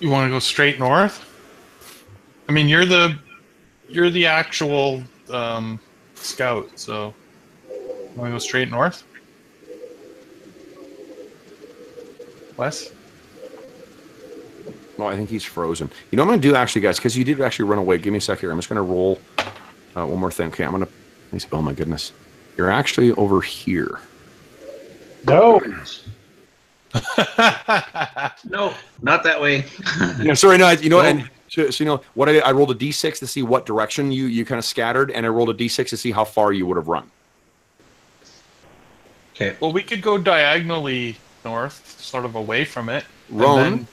You want to go straight north? I mean, you're the you're the actual um, scout, so you want to go straight north? Wes? No, I think he's frozen. You know what I'm going to do, actually, guys, because you did actually run away. Give me a sec here. I'm just going to roll uh, one more thing. Okay, I'm going to... Oh, my goodness. You're actually over here. No. No, not that way. No, sorry, no. I, you know, no. And so, so you know what? I, I rolled a d six to see what direction you you kind of scattered, and I rolled a d six to see how far you would have run. Okay. Well, we could go diagonally north, sort of away from it, Roan, and then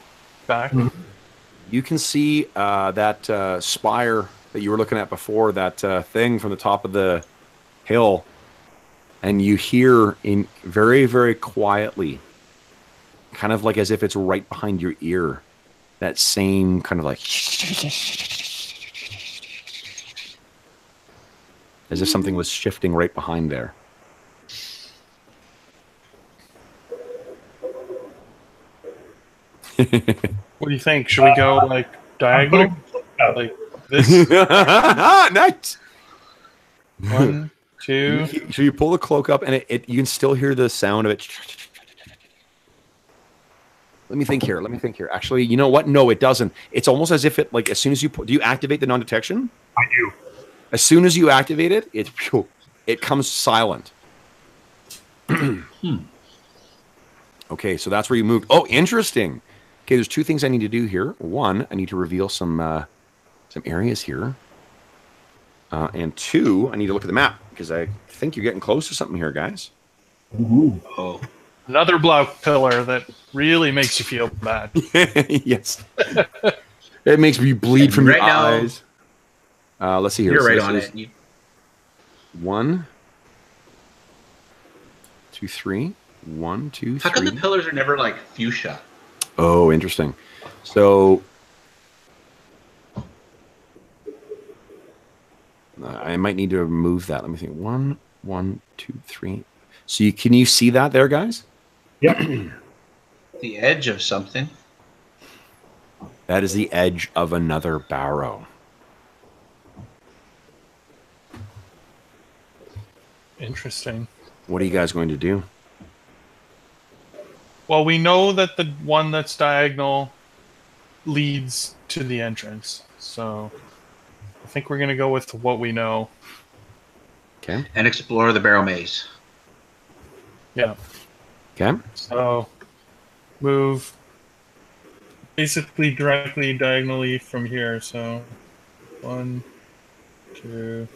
back. You can see uh, that uh, spire that you were looking at before, that uh, thing from the top of the hill, and you hear in very, very quietly, kind of like as if it's right behind your ear, that same kind of like as if something was shifting right behind there. What do you think? Should we go like diagonal, like this? Nice. One, two. So you pull the cloak up, and it, it you can still hear the sound of it. Let me think here. Let me think here. Actually, you know what? No, it doesn't. It's almost as if it, like, as soon as you do, you activate the non-detection. I do. As soon as you activate it, it it comes silent. Hmm. Okay, so that's where you moved. Oh, interesting. Okay, there's two things I need to do here. One, I need to reveal some uh, some areas here. Uh, and two, I need to look at the map because I think you're getting close to something here, guys. Ooh. Oh. Another block pillar that really makes you feel bad. Yes. It makes me bleed from right your now, eyes. Uh, let's see here. You're so right on it. You... One, two, three. One, two, three. How come the pillars are never like fuchsia? Oh, interesting. So... I might need to remove that. Let me think. One, one, two, three. So you, can you see that there, guys? Yep. The edge of something. That is the edge of another barrow. Interesting. What are you guys going to do? Well, we know that the one that's diagonal leads to the entrance. So I think we're going to go with what we know. Okay. And explore the barrow maze. Yeah. Okay. So move basically directly diagonally from here. So one, two,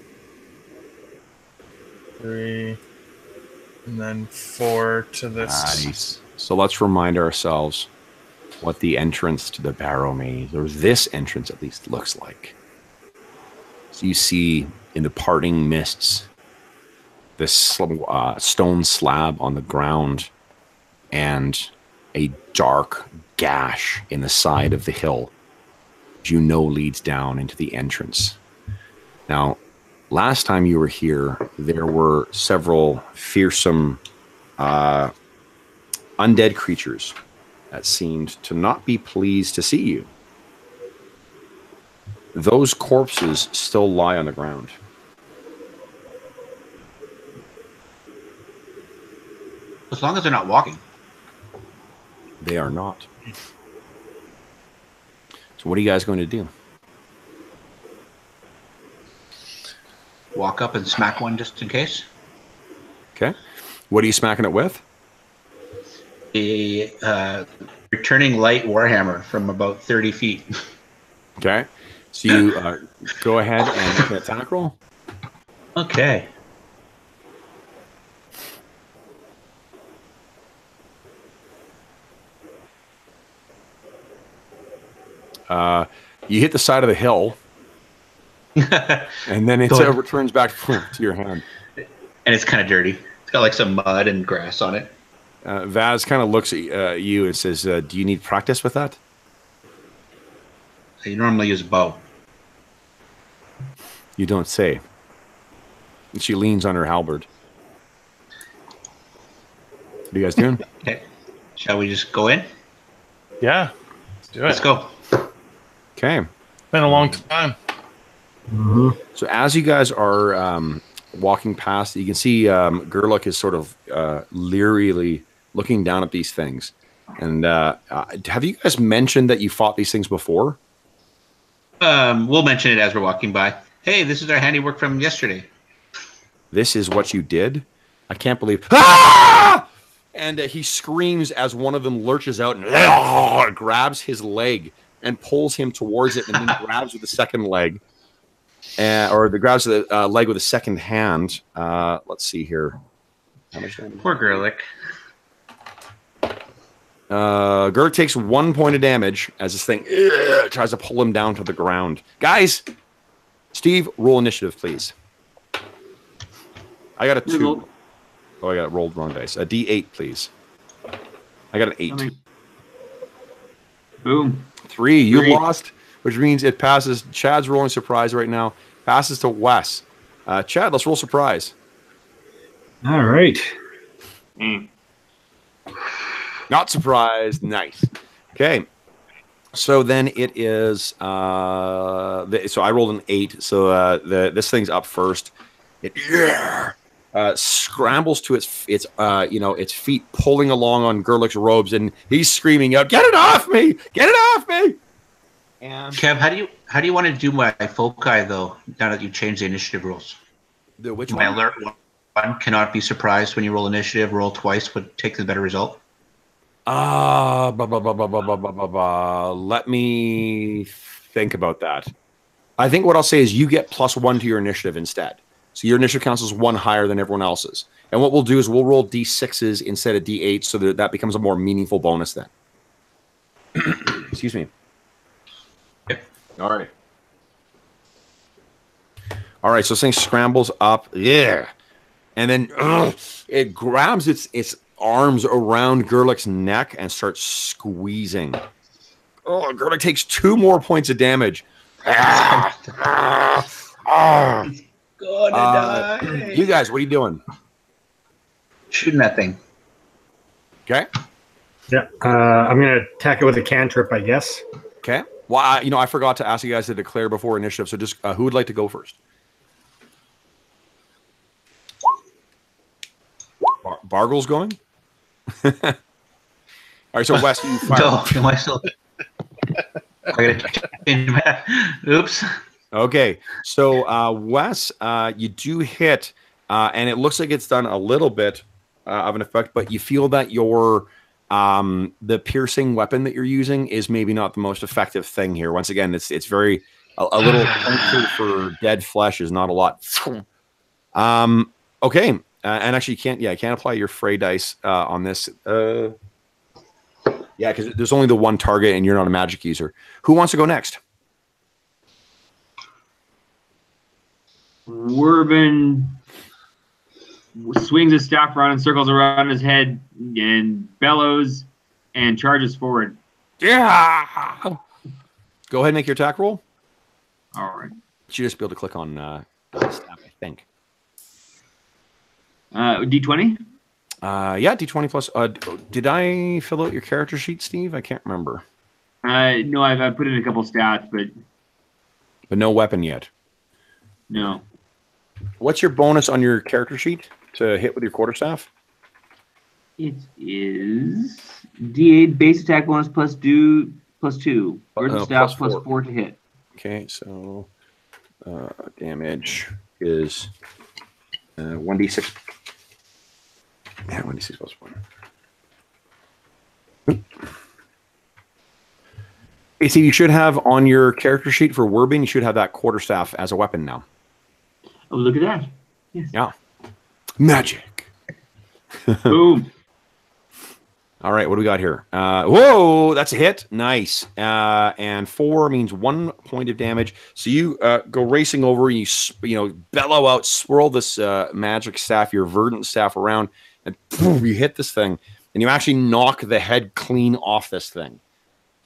three, and then four to this. Nice. So let's remind ourselves what the entrance to the barrow maze, or this entrance at least, looks like. So you see in the parting mists this uh, stone slab on the ground and a dark gash in the side of the hill, which you know leads down into the entrance. Now, last time you were here, there were several fearsome uh, undead creatures that seemed to not be pleased to see you. Those corpses still lie on the ground. As long as they're not walking. They are not. So what are you guys going to do? Walk up and smack one just in case. Okay. What are you smacking it with? A uh, returning light warhammer from about thirty feet. Okay. So you uh, go ahead and make an attack roll. Okay. Uh, you hit the side of the hill, and then it uh, returns back to your hand. And it's kind of dirty. It's got like some mud and grass on it. Uh, Vaz kind of looks at uh, you and says, uh, do you need practice with that? I normally use a bow. You don't say. And she leans on her halberd. What are you guys doing? Okay. Shall we just go in? Yeah. Let's do it. Let's go. Okay. It's been a long time. Mm-hmm. So as you guys are um, walking past, you can see um, Gerlick is sort of uh, leerily looking down at these things. And uh, uh, have you guys mentioned that you fought these things before? Um, we'll mention it as we're walking by. Hey, this is our handiwork from yesterday. This is what you did? I can't believe... Ah! And uh, he screams as one of them lurches out and uh, grabs his leg and pulls him towards it, and then grabs with the second leg, uh, or the grabs the uh, leg with the second hand. Uh, let's see here. How much damage? Poor Gerlick. Uh, Gerlick takes one point of damage as this thing uh, tries to pull him down to the ground. Guys, Steve, roll initiative, please. I got a two. Oh, I got rolled wrong dice. A D eight, please. I got an eight. Boom. Three. You Three. Lost, which means it passes. Chad's rolling surprise right now. Passes to Wes. Uh, Chad, let's roll surprise. All right. Mm. Not surprised. Nice. Okay. So then it is. Uh, the, so I rolled an eight. So uh, the, this thing's up first. It uh, scrambles to its its uh, you know its feet, pulling along on Gerlick's robes, and he's screaming out, "Get it off me! Get it off me!" And Kev, how do you how do you want to do my foci though? Now that you changed the initiative rules, the which my one? alert one cannot be surprised when you roll initiative. Roll twice would take the better result. Ah, uh, blah, blah, blah, blah, blah, blah, blah, blah. Let me think about that. I think what I'll say is you get plus one to your initiative instead. So your initiative count is one higher than everyone else's. And what we'll do is we'll roll D sixes instead of D eights so that that becomes a more meaningful bonus then. Excuse me. Yep. All right. All right, so this thing scrambles up. Yeah. And then ugh, it grabs its... its arms around Gerlick's neck and starts squeezing. Oh, Gerlick takes two more points of damage. Ah, ah, ah. Gonna uh, die. You guys, what are you doing? Shooting that thing. Okay. Yeah, uh, I'm gonna attack it with a cantrip, I guess. Okay. Well, I, you know, I forgot to ask you guys to declare before initiative. So, just uh, who would like to go first? Bar Bargle's going. All right. So, Wes, you fire. No, am I still? I gotta change my... Oops. Okay. So, uh, Wes, uh, you do hit, uh, and it looks like it's done a little bit uh, of an effect, but you feel that your Um, the piercing weapon that you're using is maybe not the most effective thing here. Once again, it's it's very a, a little for dead flesh is not a lot. Um, okay, uh, and actually you can't yeah, I can't apply your fray dice uh, on this. Uh, yeah, because there's only the one target, and you're not a magic user. Who wants to go next? Warven swings his staff around and circles around his head and bellows and charges forward. Yeah! Go ahead and make your attack roll. All right. You should just be able to click on uh, staff, I think. Uh, D twenty? Uh, yeah, D twenty plus. Uh, did I fill out your character sheet, Steve? I can't remember. Uh, no, I've, I've put in a couple stats, but... But no weapon yet. No. What's your bonus on your character sheet to hit with your quarterstaff? It is D eight base attack bonus plus do plus two. Burden uh, staff plus, plus four to hit. Okay, so uh, damage is uh, one d six. Yeah, one d six plus one. Hey, Steve, you should have on your character sheet for Warben, you should have that quarterstaff as a weapon now. Oh, look at that. Yes. Yeah. Magic. Boom. All right, what do we got here? Uh, whoa, that's a hit. Nice. Uh, and four means one point of damage. So you uh, go racing over, you you know, bellow out, swirl this uh, magic staff, your verdant staff around, and boom, you hit this thing, and you actually knock the head clean off this thing.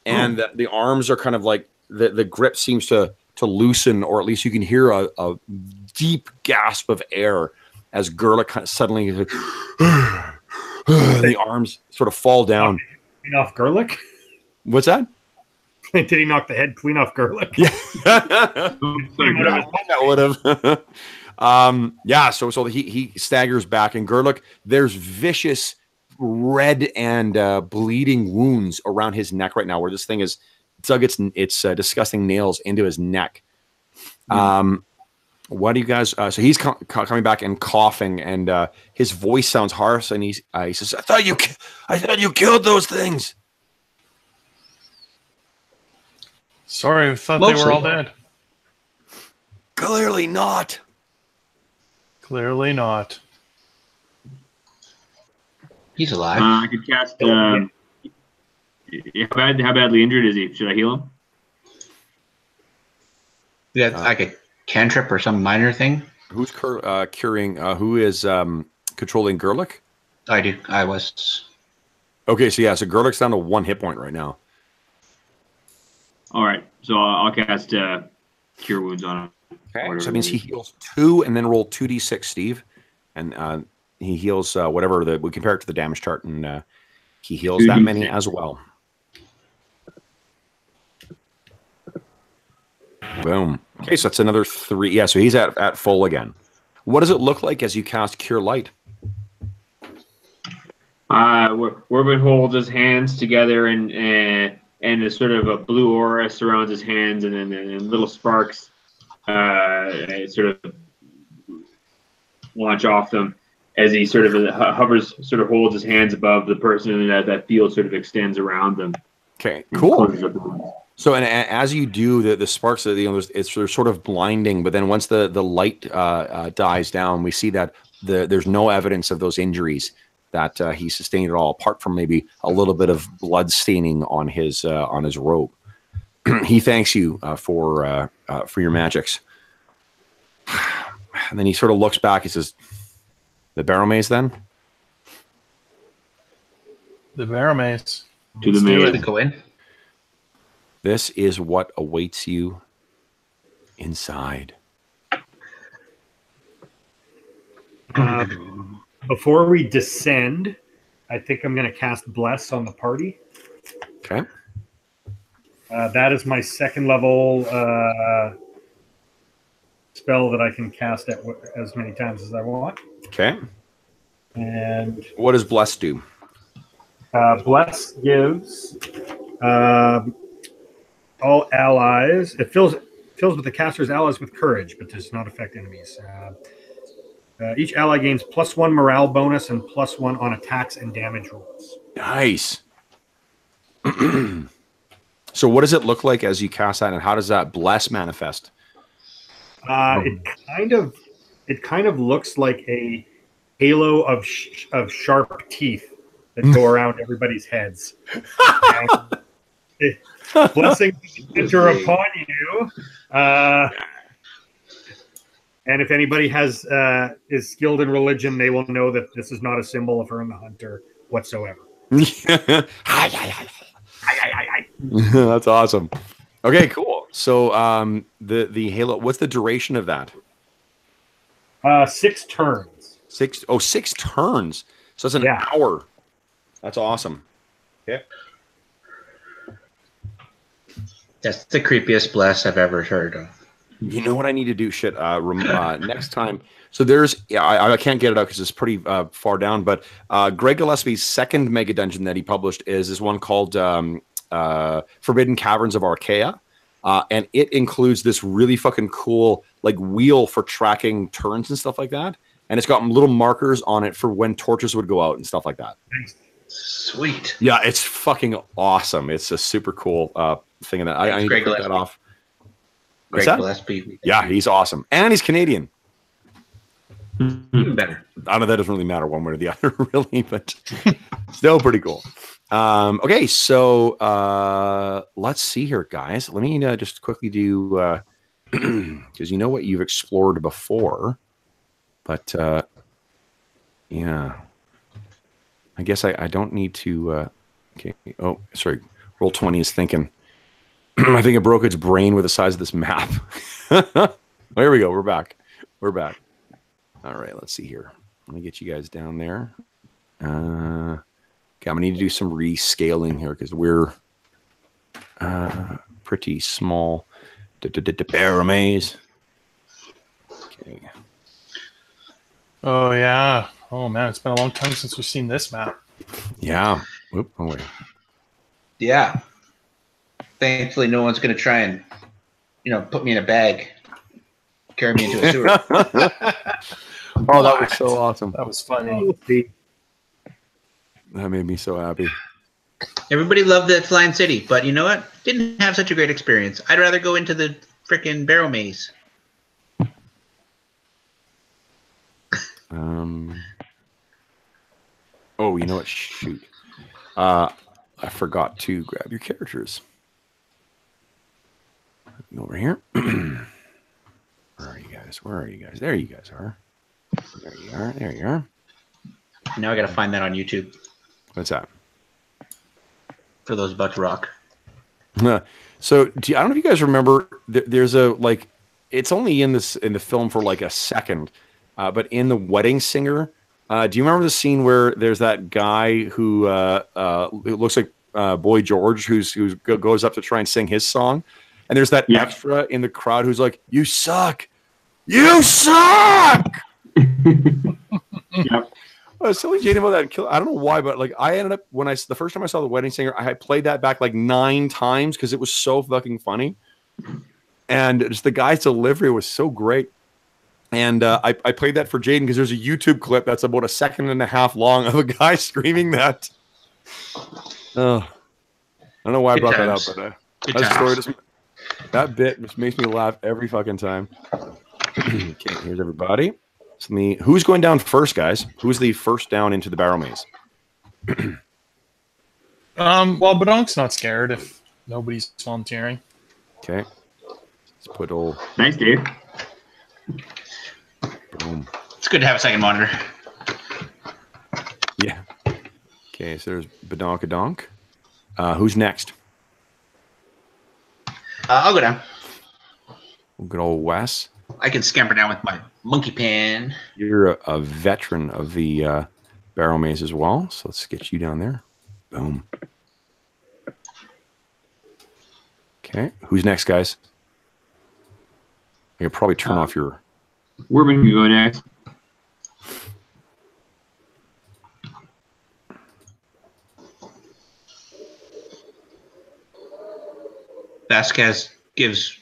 And the, the arms are kind of like, the, the grip seems to, to loosen, or at least you can hear a, a deep gasp of air as Gerlick kind of suddenly like, the arms sort of fall down. Clean off Gerlick? What's that? Did he knock the head clean off Gerlick? Yeah. That would have. um, yeah, so so he, he staggers back, and Gerlick, there's vicious red and uh, bleeding wounds around his neck right now where this thing has dug its, its uh, disgusting nails into his neck. Yeah. Um, What do you guys? Uh, so he's com com coming back and coughing, and uh, his voice sounds harsh. And he's, uh, he says, "I thought you, I thought you killed those things." Sorry, I thought Mostly. they were all dead. Clearly not. Clearly not. He's alive. Uh, I could cast. Uh, how bad? How badly injured is he? Should I heal him? Yeah, uh, I could. Cantrip or some minor thing. Who's cur uh, curing? Uh, who is um, controlling Gerlick? I do. I was. Okay, so yeah, so Gerlick's down to one hit point right now. All right, so I'll, I'll cast uh, Cure Wounds on him. Okay, so that means he heals two, and then roll two d six, Steve, and uh, he heals uh, whatever the we compare it to the damage chart, and uh, he heals that many as well. Boom. Okay, so that's another three. Yeah, so he's at, at full again. What does it look like as you cast Cure Light? Uh, Warben holds his hands together, and and, and a sort of a blue aura surrounds his hands, and then and, and little sparks uh, sort of launch off them as he sort of hovers, sort of holds his hands above the person, and that, that field sort of extends around them. Okay, cool. So, and as you do, the, the sparks, you know, it's they're sort of blinding, but then once the, the light uh, uh, dies down, we see that the, there's no evidence of those injuries that uh, he sustained at all, apart from maybe a little bit of blood staining on his uh, on his robe. He thanks you uh, for uh, uh, for your magics. And then he sort of looks back, he says, "The Barrowmaze then?" The Barrowmaze. To the maze. To go in. This is what awaits you inside. Uh, before we descend, I think I'm going to cast Bless on the party. Okay. Uh, that is my second level uh, spell that I can cast at w as many times as I want. Okay. And what does Bless do? Uh, Bless gives uh, all allies. It fills fills with the caster's allies with courage, but does not affect enemies. Uh, uh, each ally gains plus one morale bonus and plus one on attacks and damage rolls. Nice. So what does it look like as you cast that, and how does that Bless manifest? Uh, it kind of it kind of looks like a halo of sh of sharp teeth that go around everybody's heads. Blessings enter upon you, uh, and if anybody has uh, is skilled in religion, they will know that this is not a symbol of Ern the Hunter whatsoever. That's awesome. Okay, cool. So um, the the halo. What's the duration of that? Uh, six turns. Six. Oh, six turns. So that's an yeah. hour. That's awesome. Okay. That's the creepiest Bless I've ever heard of. You know what I need to do? Shit. Uh, uh, next time. So there's. Yeah, I, I can't get it out because it's pretty uh, far down. But uh, Greg Gillespie's second mega dungeon that he published is this one called. Um, Uh, Forbidden Caverns of Archaea, uh, and it includes this really fucking cool like wheel for tracking turns and stuff like that, and it's got little markers on it for when torches would go out and stuff like that. Sweet. Yeah, it's fucking awesome. It's a super cool uh, thing. That I, I need to put that off. Greg Gillespie. Yeah, he's awesome, and he's Canadian. Even better. I know that doesn't really matter one way or the other, really, but still pretty cool. Um, okay, so uh, let's see here, guys. Let me uh, just quickly do, because uh, you know what you've explored before, but uh, yeah, I guess I, I don't need to. Uh, okay, oh, sorry, Roll twenty is thinking. I think it broke its brain with the size of this map. Well, here we go. We're back. We're back. All right, let's see here. Let me get you guys down there. Uh, Okay, I'm gonna need to do some rescaling here because we're uh, pretty small. Barrowmaze. Okay. Oh yeah. Oh man, it's been a long time since we've seen this map. Yeah. Oop, oh wait. Yeah. Thankfully, no one's gonna try and, you know, put me in a bag, carry me into a sewer. Oh, that was so awesome. That was funny. That made me so happy. Everybody loved that Flying City, but you know what? Didn't have such a great experience. I'd rather go into the frickin' Barrowmaze. Um. Oh, you know what? Shoot. Uh, I forgot to grab your characters. Over here. Where are you guys? Where are you guys? There you guys are. There you are. There you are. Now I gotta find that on YouTube. What's that? For those about to rock. So do you, I don't know if you guys remember. Th there's a like, it's only in this in the film for like a second, uh, but in the Wedding Singer, uh, do you remember the scene where there's that guy who uh, uh, it looks like uh, Boy George, who's who goes up to try and sing his song, and there's that yeah. extra in the crowd who's like, "You suck, you suck." Yep. I was telling Jaden about that and kill. I don't know why, but like I ended up when I the first time I saw the Wedding Singer, I played that back like nine times because it was so fucking funny, and just the guy's delivery was so great. And uh, I I played that for Jaden because there's a YouTube clip that's about a second and a half long of a guy screaming that. Uh, I don't know why Good I brought times. that up, but uh, that story just, that bit just makes me laugh every fucking time. Okay, here's everybody. So me, who's going down first, guys? Who's the first down into the Barrowmaze? um, well, Badonk's not scared if nobody's volunteering. Okay. Let's put old... Nice, dude. Boom. It's good to have a second monitor. Yeah. Okay, so there's Badonkadonk. Uh, who's next? Uh, I'll go down. Good old Wes. I can scamper down with my monkey pan. You're a, a veteran of the uh, Barrowmaze as well, so let's get you down there. Boom. Okay, who's next, guys? You'll probably turn uh, off your... We're going to go next. Vasquez gives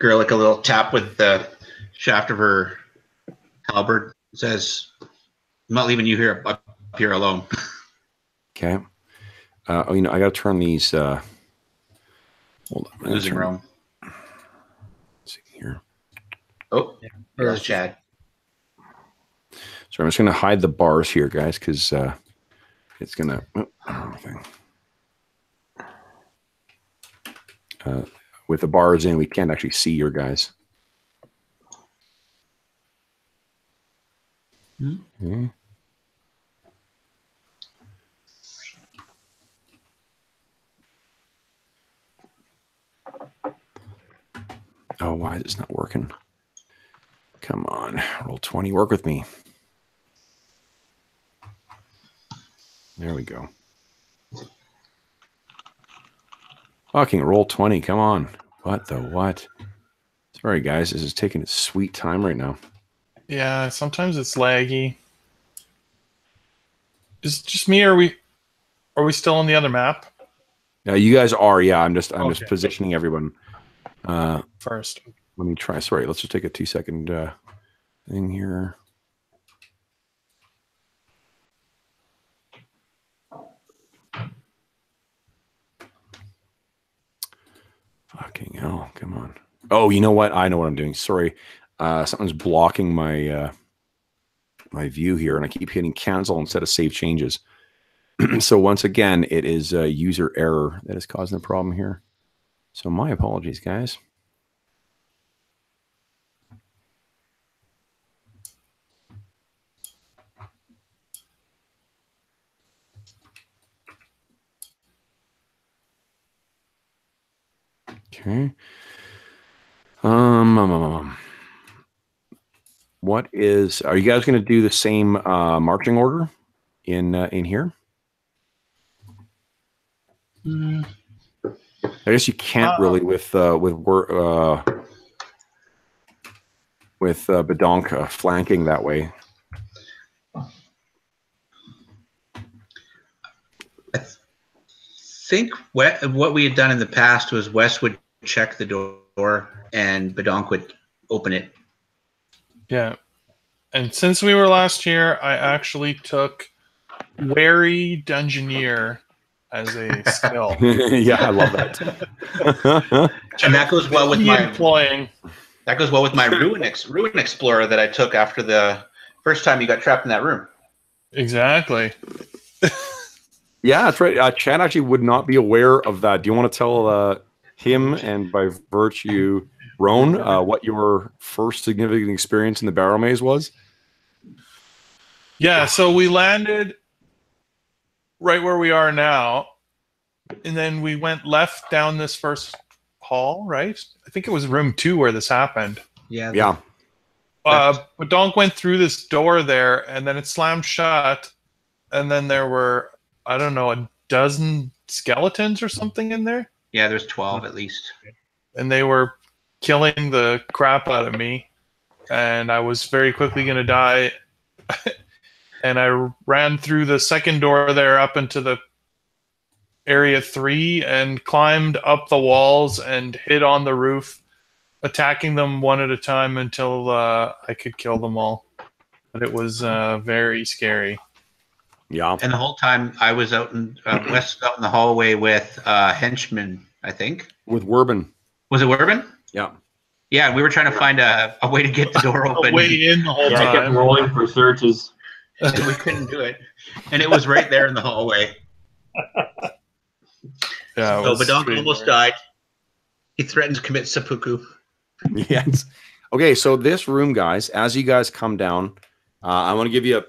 Gerlick a little tap with the shaft of her halberd. Says, I'm not leaving you here up here alone. Okay. Uh, oh, you know, I got to turn these... Uh, hold on. Losing room. Let's see here. Oh, there's Chad. So I'm just going to hide the bars here, guys, because uh, it's going to... Oh, I don't know anything. Uh, with the bars in, we can't actually see your guys. Mm-hmm. Oh, why is this not working? Come on, roll twenty, work with me. There we go. Fucking roll twenty, come on. What the what? Sorry, guys. This is taking its sweet time right now. Yeah, sometimes it's laggy. Is it just me, or are we, are we still on the other map? No, you guys are, yeah. I'm just I'm okay. just positioning everyone. Uh, First. Let me try. Sorry, let's just take a two-second uh, thing here. Fucking hell, come on. Oh, you know what? I know what I'm doing. Sorry. Uh, something's blocking my uh, my view here, and I keep hitting cancel instead of save changes. So once again, it is uh, user error that is causing the problem here. So my apologies, guys. Okay. Um, um, um, what is? Are you guys going to do the same uh, marching order in uh, in here? Mm. I guess you can't uh, really with uh, with uh, with uh, Badonk uh, flanking that way. I think what what we had done in the past was Wes would check the door and Badonk would open it. Yeah. And since we were last here, I actually took Wary Dungeoneer as a skill. Yeah, I love that. And that goes well with my employing. That goes well with my Ruin Ex Ruin Explorer that I took after the first time you got trapped in that room. Exactly. Yeah, that's right. Uh, Chad actually would not be aware of that. Do you want to tell uh him, and by virtue, Roan, uh, what your first significant experience in the Barrowmaze was? Yeah, so we landed right where we are now, and then we went left down this first hall, right? I think it was room two where this happened. Yeah. Yeah. Uh, but Donk went through this door there, and then it slammed shut, and then there were, I don't know, a dozen skeletons or something in there? Yeah, there's twelve at least. And they were killing the crap out of me, and I was very quickly going to die. And I ran through the second door there up into the area three and climbed up the walls and hid on the roof, attacking them one at a time until uh, I could kill them all. But it was uh, very scary. Yeah, and the whole time I was out in uh, West, out in the hallway with uh, Henchman, I think. With Warven. Was it Warven? Yeah. Yeah, and we were trying to find a, a way to get the door open. A way in the whole yeah, time. I kept rolling for searches, and we couldn't do it. And it was right there in the hallway. Yeah, so Badonk almost weird. died. He threatened to commit seppuku. Yes. Okay, so this room, guys, as you guys come down, uh, I want to give you a.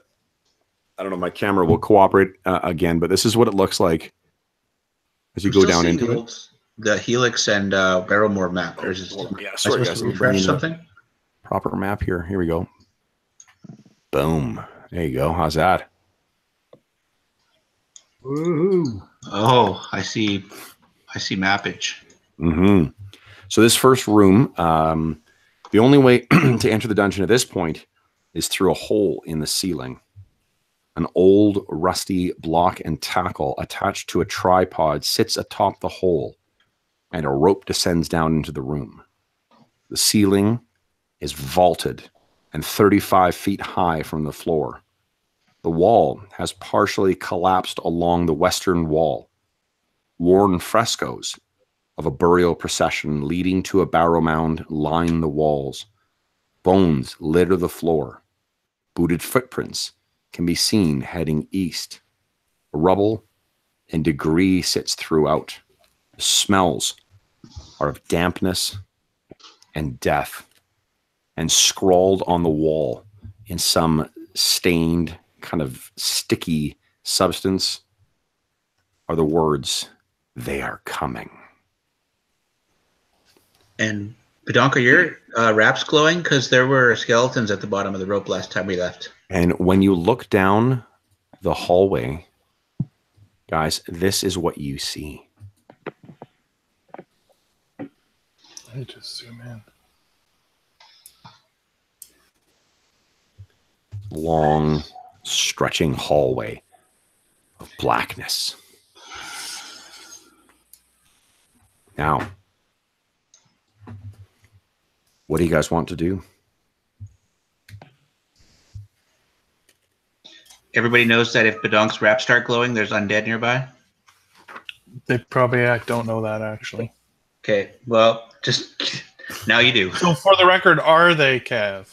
I don't know if my camera will cooperate uh, again, but this is what it looks like as you We're go down into the, it. The Helix and uh, Barrowmoor map. There's just, yeah, sorry, guys, refresh something. proper map here. Here we go. Boom. There you go. How's that? Woo-hoo. Oh, I see. I see mappage. Mm-hmm. So this first room, um, the only way to enter the dungeon at this point is through a hole in the ceiling. An old rusty block and tackle attached to a tripod sits atop the hole, and a rope descends down into the room. The ceiling is vaulted and thirty-five feet high from the floor. The wall has partially collapsed along the western wall. Worn frescoes of a burial procession leading to a barrow mound line the walls. Bones litter the floor. Booted footprints can be seen heading east. Rubble and debris sits throughout. The smells are of dampness and death, and scrawled on the wall in some stained, kind of sticky substance are the words, "They are coming." And Badonk, are your uh, wraps glowing? Because there were skeletons at the bottom of the rope last time we left. And when you look down the hallway, guys, this is what you see. Let me just zoom in. Long, stretching hallway of blackness. Now, what do you guys want to do? Everybody knows that if Badonk's wraps start glowing, there's undead nearby? They probably I don't know that, actually. Okay, well, just now you do. So for the record, are they, Kev?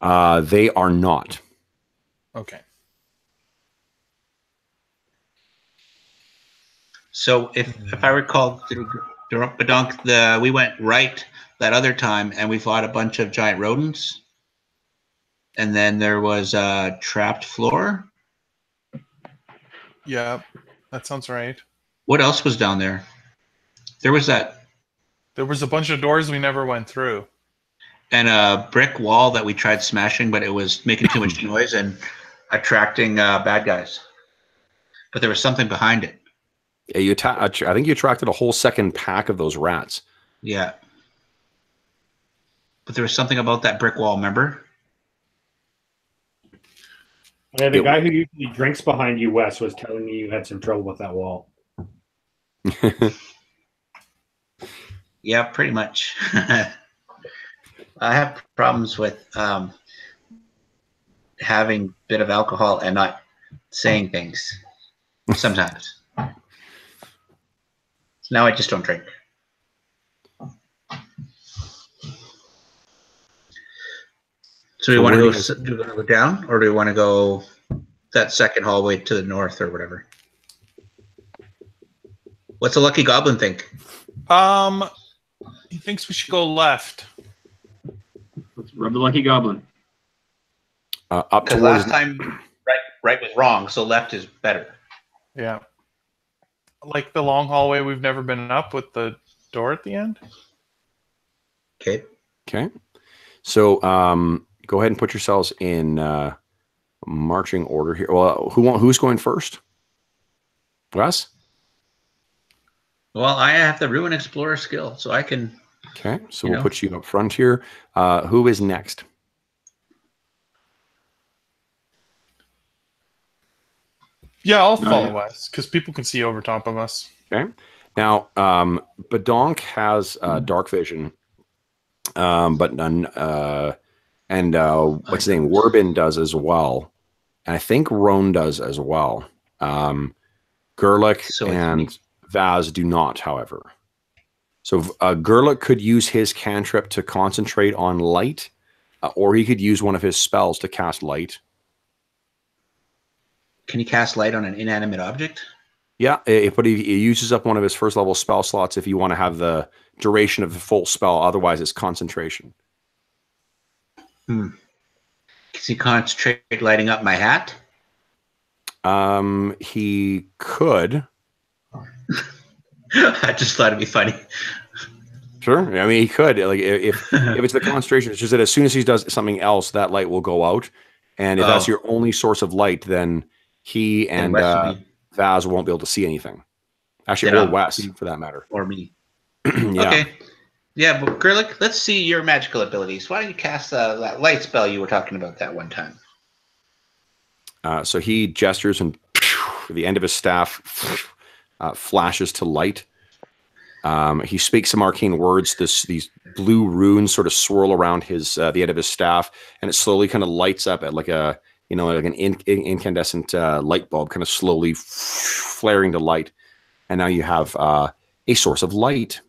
Uh, they are not. Okay. So if, if I recall, Badonk, the we went right that other time and we fought a bunch of giant rodents. And then there was a trapped floor. Yeah, that sounds right. What else was down there? There was that. There was a bunch of doors we never went through. And a brick wall that we tried smashing, but it was making too much noise and attracting uh, bad guys. But there was something behind it. Yeah, you I think you attracted a whole second pack of those rats. Yeah. But there was something about that brick wall, remember? Yeah, the it, guy who usually drinks behind you, Wes, was telling me you had some trouble with that wall. Yeah, pretty much. I have problems with um, having a bit of alcohol and not saying things sometimes. So now I just don't drink. So, do we want to go, do we want to go down, or do we want to go that second hallway to the north or whatever? What's a lucky goblin think? Um, he thinks we should go left. Let's rub the lucky goblin. Uh, up to last time, right, right was wrong, so left is better. Yeah. Like the long hallway we've never been up with the door at the end. Okay. Okay. So, um, go ahead and put yourselves in uh, marching order here. Well, who who's going first? Wes? Well, I have the Ruin Explorer skill, so I can. Okay, so we'll know. put you up front here. Uh, who is next? Yeah, I'll follow Wes because people can see over top of us. Okay. Now, um, Badonk has uh, dark vision. Um, but none, uh, and uh, what's his name? Warben does as well, and I think Roan does as well. Um, Gerlick so and Vaz do not, however. So uh, Gerlick could use his cantrip to concentrate on light, uh, or he could use one of his spells to cast light. Can he cast light on an inanimate object? Yeah, if, but he, he uses up one of his first level spell slots if you want to have the duration of the full spell. Otherwise, it's concentration. Hmm. Does he concentrate lighting up my hat? Um, he could. I just thought it'd be funny. Sure. I mean, he could. Like, if if it's the concentration, it's just that as soon as he does something else, that light will go out. And if oh. that's your only source of light, then he and, and uh, Vaz won't be able to see anything. Actually, yeah. or Wes, for that matter. Or me. Yeah. Okay. Yeah, but Gerlick, let's see your magical abilities. Why don't you cast uh, that light spell you were talking about that one time? Uh, so he gestures and phew, the end of his staff uh, flashes to light. Um, he speaks some arcane words. This, these blue runes sort of swirl around his uh, the end of his staff, and it slowly kind of lights up at like a you know like an in, in, incandescent uh, light bulb, kind of slowly flaring to light. And now you have uh, a source of light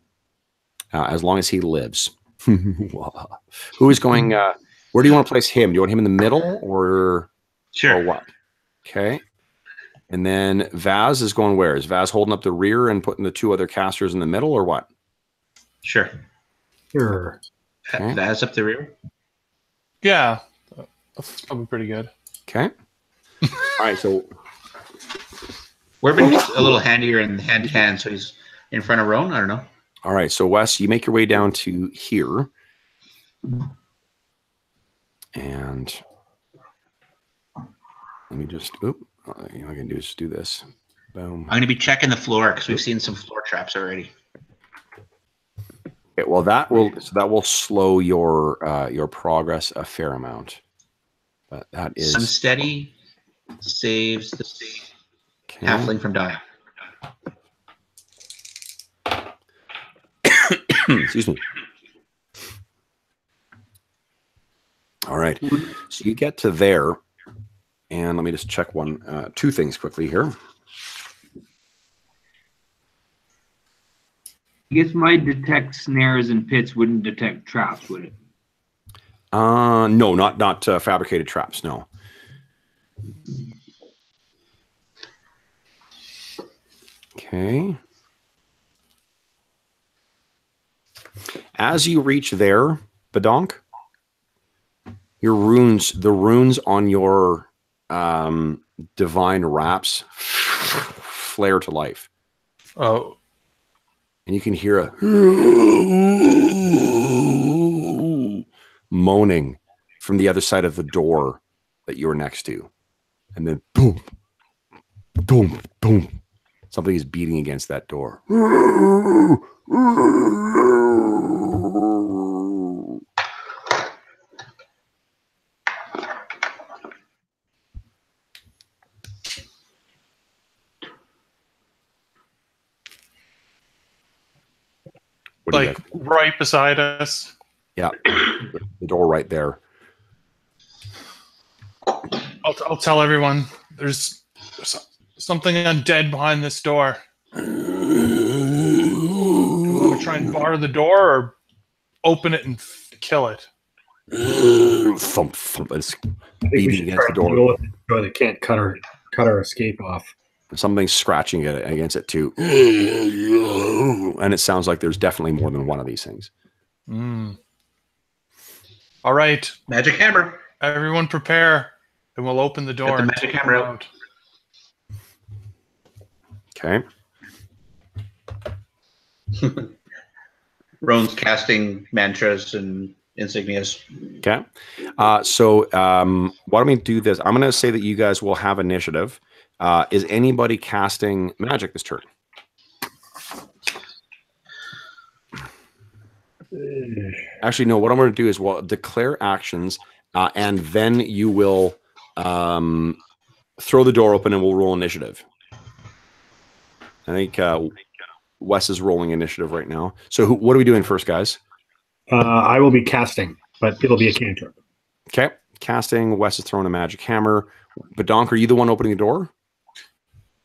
uh, as long as he lives. Who is going? Uh, where do you want to place him? Do you want him in the middle or sure or what? Okay. And then Vaz is going where? Is Vaz holding up the rear and putting the two other casters in the middle or what? Sure. Sure. Okay. Vaz up the rear? Yeah. That's probably pretty good. Okay. All right, so... We're a little handier in hand-to-hand, so he's in front of Roan. I don't know. All right, so Wes, you make your way down to here. And... Let me just... Oop. All I can do is do this. Boom. I'm going to be checking the floor because we've seen some floor traps already. Okay, well that will so that will slow your uh, your progress a fair amount. But that is some steady saves the state. Okay. Halfling from dying. Excuse me. All right. So you get to there. And let me just check one, uh, two things quickly here. I guess my detect snares and pits wouldn't detect traps, would it? Uh, no, not not uh, fabricated traps, no. Okay. As you reach there, Badonk, your runes, the runes on your... Um, divine wraps flare to life. Oh, and you can hear a moaning from the other side of the door that you were next to, and then boom, boom, boom. Something is beating against that door. Like right beside us. Yeah, the door right there. I'll, I'll tell everyone. There's something undead behind this door. Do we want to try and bar the door or open it and kill it? Thump thump. It's beating against the door. They can't cut our cut our escape off. Something's scratching at it, against it too, and it sounds like there's definitely more than one of these things. Mm. All right, magic hammer. Everyone, prepare, and we'll open the door. Get the magic hammer out. Okay. Roan's casting mantras and insignias. Okay. Uh, so um, why don't we do this? I'm going to say that you guys will have initiative. Uh, is anybody casting magic this turn? Actually, no. What I'm going to do is well declare actions, uh, and then you will um, throw the door open, and we'll roll initiative. I think uh, Wes is rolling initiative right now. So, who, what are we doing first, guys? Uh, I will be casting, but it'll be a cantrip. Okay, casting. Wes is throwing a magic hammer. Badonk, are you the one opening the door?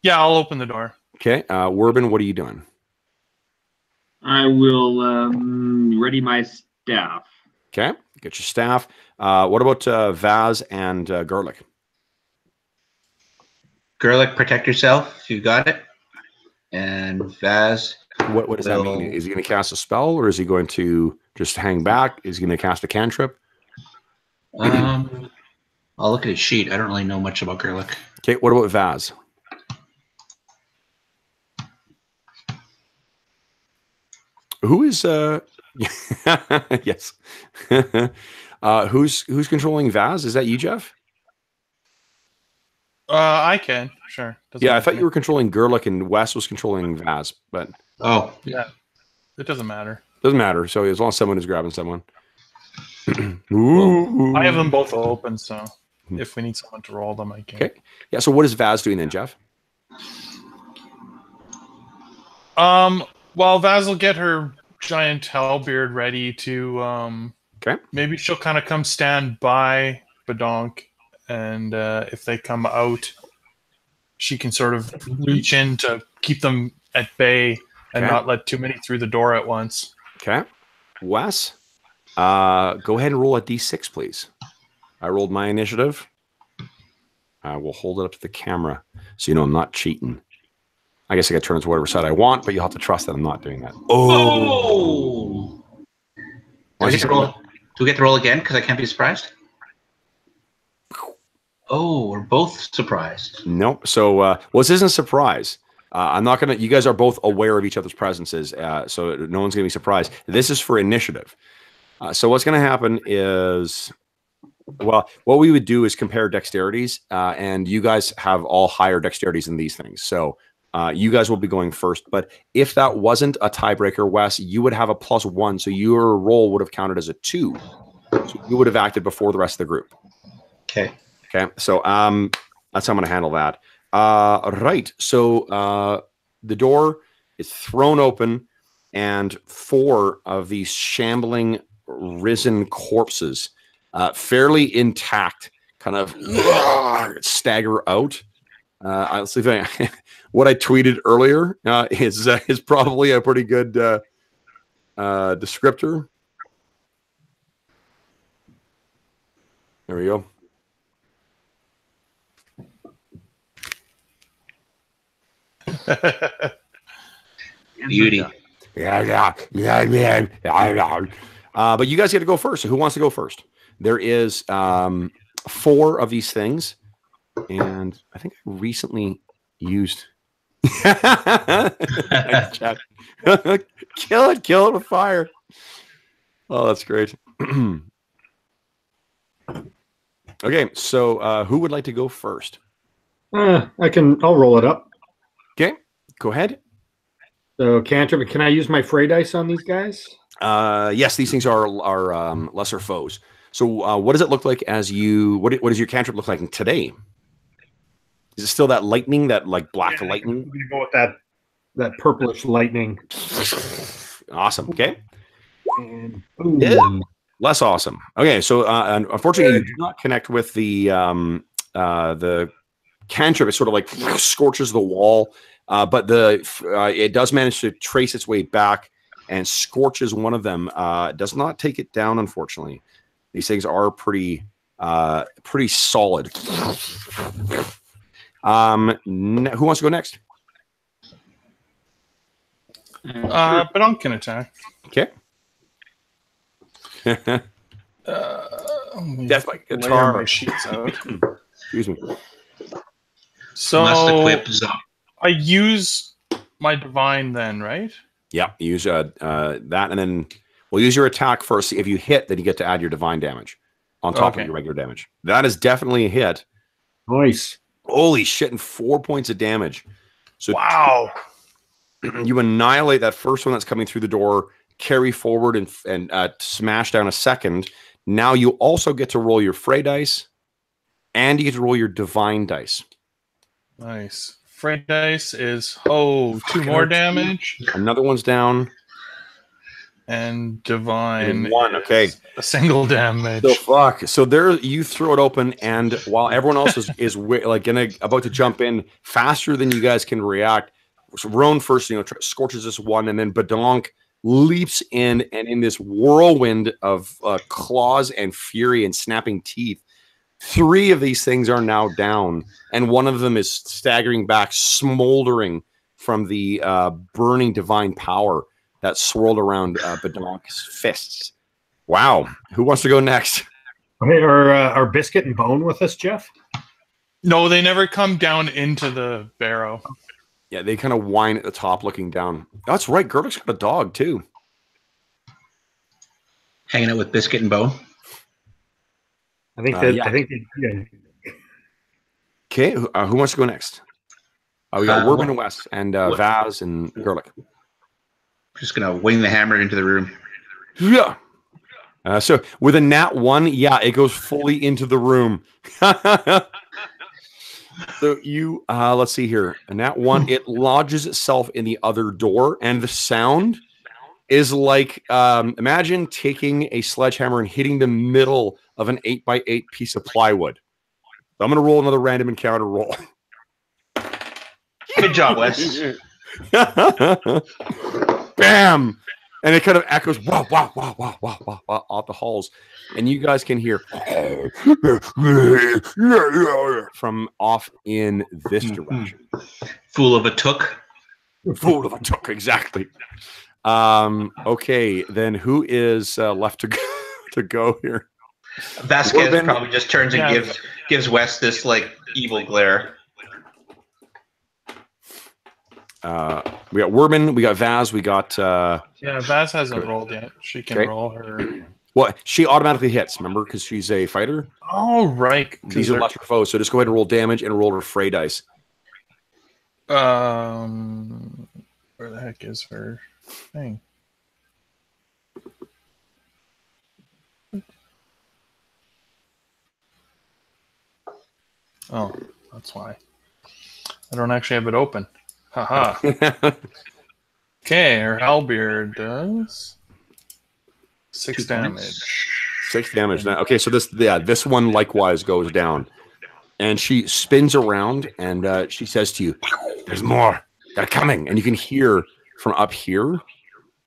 Yeah, I'll open the door. Okay. Uh, Warben, what are you doing? I will um, ready my staff. Okay. Get your staff. Uh, what about uh, Vaz and uh, Gerlick? Gerlick, protect yourself. You got it. And Vaz. What, what does will... that mean? Is he going to cast a spell or is he going to just hang back? Is he going to cast a cantrip? Um, I'll look at his sheet. I don't really know much about Gerlick. Okay. What about Vaz? Who is uh Yes. uh, who's who's controlling Vaz? Is that you, Jeff? Uh, I can, sure. Doesn't yeah, I thought me. you were controlling Gerlick and Wes was controlling Vaz, but oh yeah, it doesn't matter. Doesn't matter. So as long as someone is grabbing someone, Ooh. I have them both open. So if we need someone to roll them, I can. Okay. Yeah. So what is Vaz doing then, Jeff? Um. Well, Vaz will get her giant Hellbeard ready to. Um, okay. Maybe she'll kind of come stand by Badonk. And uh, if they come out, she can sort of reach in to keep them at bay and okay. not let too many through the door at once. Okay. Wes, uh, go ahead and roll a d six, please. I rolled my initiative. I will hold it up to the camera so you know I'm not cheating. I guess I get turns whatever side I want, but you'll have to trust that I'm not doing that. Oh! Do we get to roll, do we get to roll again because I can't be surprised? Oh, we're both surprised. Nope. So, uh, well, this isn't a surprise. Uh, I'm not going to, you guys are both aware of each other's presences, uh, so no one's going to be surprised. This is for initiative. Uh, so what's going to happen is, well, what we would do is compare dexterities, uh, and you guys have all higher dexterities than these things. So uh, you guys will be going first, but if that wasn't a tiebreaker, Wes, you would have a plus one, so your roll would have counted as a two. So you would have acted before the rest of the group. Okay. Okay, so um, that's how I'm going to handle that. Uh, right, so uh, the door is thrown open, and four of these shambling, risen corpses, uh, fairly intact, kind of uh, stagger out. Uh, I'll see if I, what I tweeted earlier uh, is uh, is probably a pretty good uh, uh, descriptor. There we go. Beauty. Yeah, yeah, yeah, man. Yeah, yeah. Uh, but you guys get to go first. So who wants to go first? There is um, four of these things, and I think I recently used. Kill it! Kill it with fire! Oh, that's great. Okay, so uh, who would like to go first? Uh, I can. I'll roll it up. Okay, go ahead. So, cantrip, can I use my fray dice on these guys? Uh, yes, these things are are um, lesser foes. So, uh, what does it look like as you? What what does your cantrip look like today? Is it still that lightning, that like black yeah, lightning? We're gonna go with that that purplish lightning. Awesome. Okay. And boom. Yeah. Less awesome. Okay, so uh, unfortunately, yeah. you do not connect with the um, uh, the. Cantrip, it sort of like scorches the wall, uh, but the uh, it does manage to trace its way back and scorches one of them. Uh, does not take it down, unfortunately. These things are pretty, uh, pretty solid. Um, who wants to go next? Uh, but I'm gonna attack. Okay. uh, That's my guitar. My sheets out. Excuse me. So I use my divine then, right? Yeah, use uh, uh, that, and then we'll use your attack first. If you hit, then you get to add your divine damage on top okay. of your regular damage. That is definitely a hit. Nice. Holy shit, and four points of damage. So wow. You annihilate that first one that's coming through the door, carry forward, and, and uh, smash down a second. Now you also get to roll your fray dice, and you get to roll your divine dice. Nice. Fray dice is, oh, two more damage. Another one's down. And divine. And one, okay. A single damage. So fuck. So there, you throw it open, and while everyone else is, is like gonna, about to jump in faster than you guys can react, so Roan first, you know, scorches this one, and then Badonk leaps in, and in this whirlwind of uh, claws and fury and snapping teeth, three of these things are now down, and one of them is staggering back, smoldering from the uh, burning divine power that swirled around uh, Badonk's fists. Wow. Who wants to go next? Hey, are, uh, are Biscuit and Bone with us, Jeff? No, they never come down into the barrow. Yeah, they kind of whine at the top looking down. That's right. Gerlick's got a dog, too. hanging out with Biscuit and Bone. I think that, uh, yeah. I think that, yeah. Okay, uh, who wants to go next? Uh, we got uh, Warven and Wes and uh, Vaz and Gerlick. Just gonna wing the hammer into the room. Yeah. Uh, so with a nat one, yeah, it goes fully into the room. So you, uh, let's see here, a nat one, it lodges itself in the other door, and the sound is like, um, imagine taking a sledgehammer and hitting the middle of an eight by eight piece of plywood. So I'm gonna roll another random encounter roll. Good job, Wes. Bam! And it kind of echoes wah, wah, wah, wah, wah, wah, wah, off the halls. And you guys can hear from off in this direction. Fool of a took. Fool of a took, exactly. Um, okay, then who is uh, left to go, to go here? Vasquez Warven probably just turns and yeah. gives, gives Wes this like evil glare. Uh, we got Warven, we got Vaz, we got. Uh, yeah, Vaz hasn't rolled yet. She can okay. roll her. Well, she automatically hits, remember, because she's a fighter. All right. These are electric foes, so just go ahead and roll damage and roll her fray dice. Um, where the heck is her thing? Oh, that's why. I don't actually have it open. Haha. Okay, her halberd does six damage. Six damage now. Okay, so this yeah, this one likewise goes down, and she spins around and uh, she says to you, "There's more. They're coming." And you can hear from up here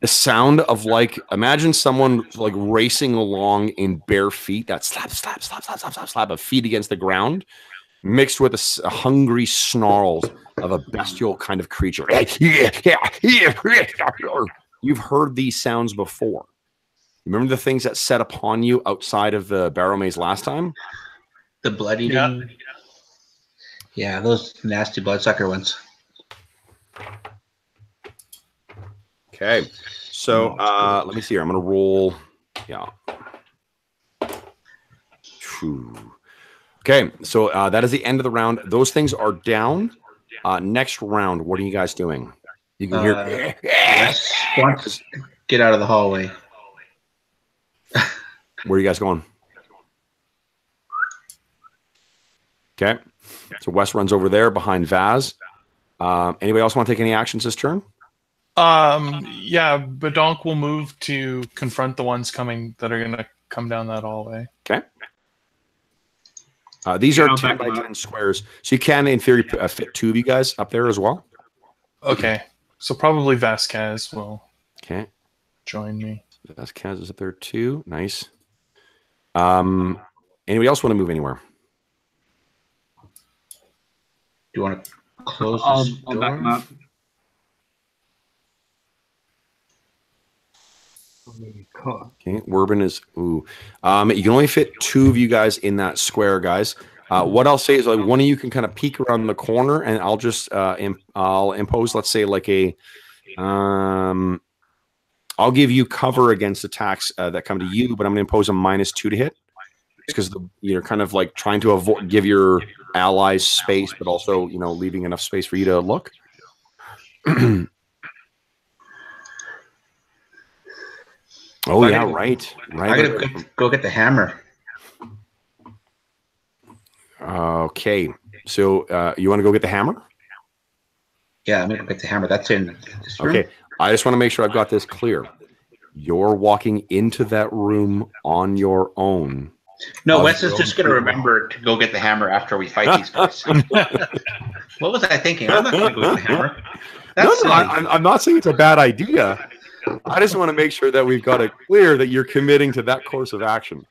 the sound of like imagine someone like racing along in bare feet. That slap, slap, slap, slap, slap, slap, slap of feet against the ground, mixed with a, a hungry snarls of a bestial kind of creature. You've heard these sounds before. Remember the things that set upon you outside of the Barrowmaze last time? The bloody... Yeah. yeah, those nasty bloodsucker ones. Okay, so uh, let me see here. I'm going to roll... Yeah. Whew. Okay, so uh, that is the end of the round. Those things are down. Uh, next round, what are you guys doing? You can uh, hear. Yes. Get out of the hallway. Where are you guys going? Okay, so Wes runs over there behind Vaz. Uh, anybody else want to take any actions this turn? Um, yeah, Badonk will move to confront the ones coming that are going to come down that hallway. Okay. Uh, these are ten by ten squares, so you can, in theory, uh, fit two of you guys up there as well. Okay, so probably Vasquez will okay. join me. Vasquez is up there too. Nice. Um, anybody else want to move anywhere? Do you want to close I'll, this I'll door? Back them up. Okay, Warven is ooh. Um, you can only fit two of you guys in that square, guys. Uh, what I'll say is like one of you can kind of peek around the corner, and I'll just uh, imp I'll impose, let's say, like a um, I'll give you cover against attacks uh, that come to you, but I'm gonna impose a minus two to hit because you're kind of like trying to avoid give your allies space, but also you know leaving enough space for you to look. Oh, yeah, gotta, right. right. I gotta go, go get the hammer. Okay. So uh, you want to go get the hammer? Yeah, I'm going to get the hammer. That's in this room. Okay. I just want to make sure I've got this clear. You're walking into that room on your own. No, Wes is just going to remember to go get the hammer after we fight these guys. What was I thinking? I'm not going to go get the hammer. That's no, no, I, I'm, I'm not saying it's a bad idea. I just want to make sure that we've got it clear that you're committing to that course of action.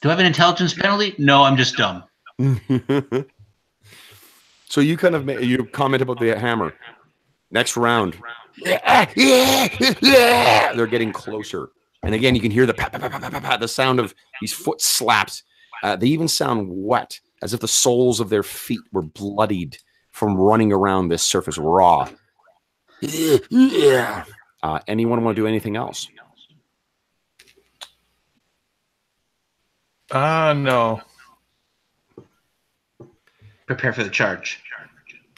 Do I have an intelligence penalty? No, I'm just dumb. So you kind of made, you comment about the hammer. Next round. They're getting closer. And again, you can hear the pa, pa, pa, pa, pa, pa, the sound of these foot slaps. Uh, they even sound wet, as if the soles of their feet were bloodied from running around this surface raw. Yeah. Uh, anyone want to do anything else? Ah, uh, no. Prepare for the charge.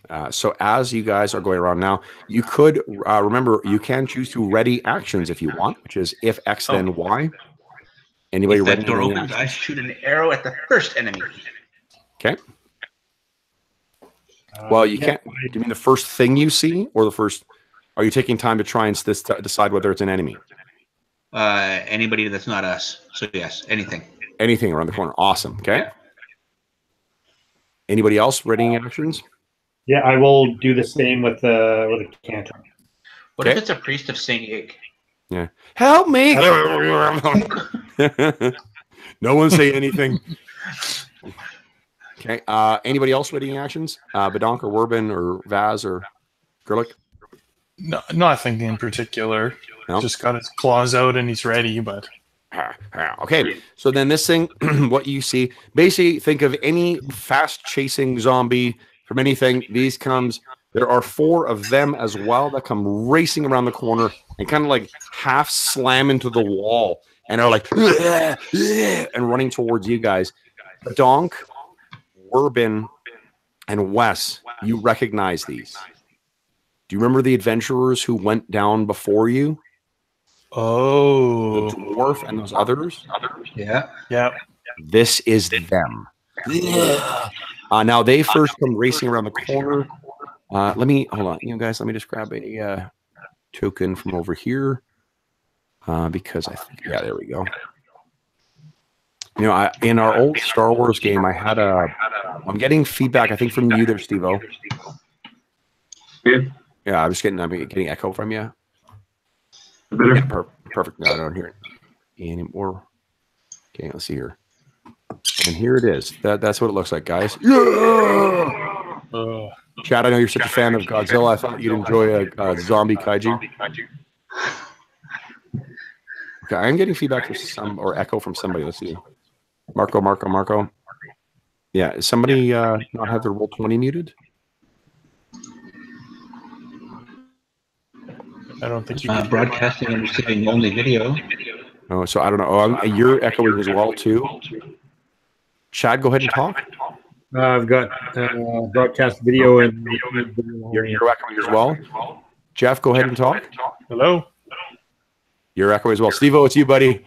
Uh, so as you guys are going around now, you could, uh, remember, you can choose to ready actions if you want, which is if X, then oh. Y. Anybody if ready? If that door opens, I shoot an arrow at the first enemy. Okay. Uh, well, you yeah. can't. Do you mean the first thing you see, or the first? Are you taking time to try and this, to decide whether it's an enemy? Uh, anybody that's not us. So yes, anything. Anything around the corner. Awesome. Okay. Yeah. Anybody else readying actions? Yeah, I will do the same with the with a canter. What okay. if it's a priest of Saint Ig? Yeah. Help me! No one say anything. Okay. Uh, anybody else readying actions? Uh, Badonk or Warben or Vaz or Gerlick? No, nothing in particular. No? Just got his claws out and he's ready, but. Okay, so then this thing, what you see, basically think of any fast-chasing zombie from anything. These comes, there are four of them as well that come racing around the corner and kind of like half slam into the wall and are like, bleh, bleh, and running towards you guys. Donk, Warben, and Wes, you recognize these. Do you remember the adventurers who went down before you? Oh, the dwarf and those others. others? Yeah. Yeah. This is them. Yeah. Uh, now they first come racing around the corner. Uh, let me hold on, you guys. Let me just grab a uh, token from over here uh, because I think yeah, there we go. You know, I, in our old Star Wars game, I had a. I'm getting feedback. I think from you there, Steve-O. Yeah. Yeah, I'm just getting. I'm getting echo from you. Yeah, per perfect. No, I don't hear it anymore. Okay, let's see here. And here it is. That that's what it looks like, guys. Yeah! Oh. Chad, I know you're such a fan of Godzilla. I thought you'd enjoy a, a zombie kaiju. Okay, I'm getting feedback from some or echo from somebody. Let's see. Marco, Marco, Marco. Yeah, is somebody uh, not have their roll twenty muted? I don't think you uh, can broadcasting and receiving only video. Oh, so I don't know. Oh, I'm, you're echoing as well too. Chad, go ahead and talk. Uh, I've got uh, broadcast video and you're, you're echoing as well. Jeff, go ahead and talk. Hello. You're echoing as well. Steve-O, it's you, buddy.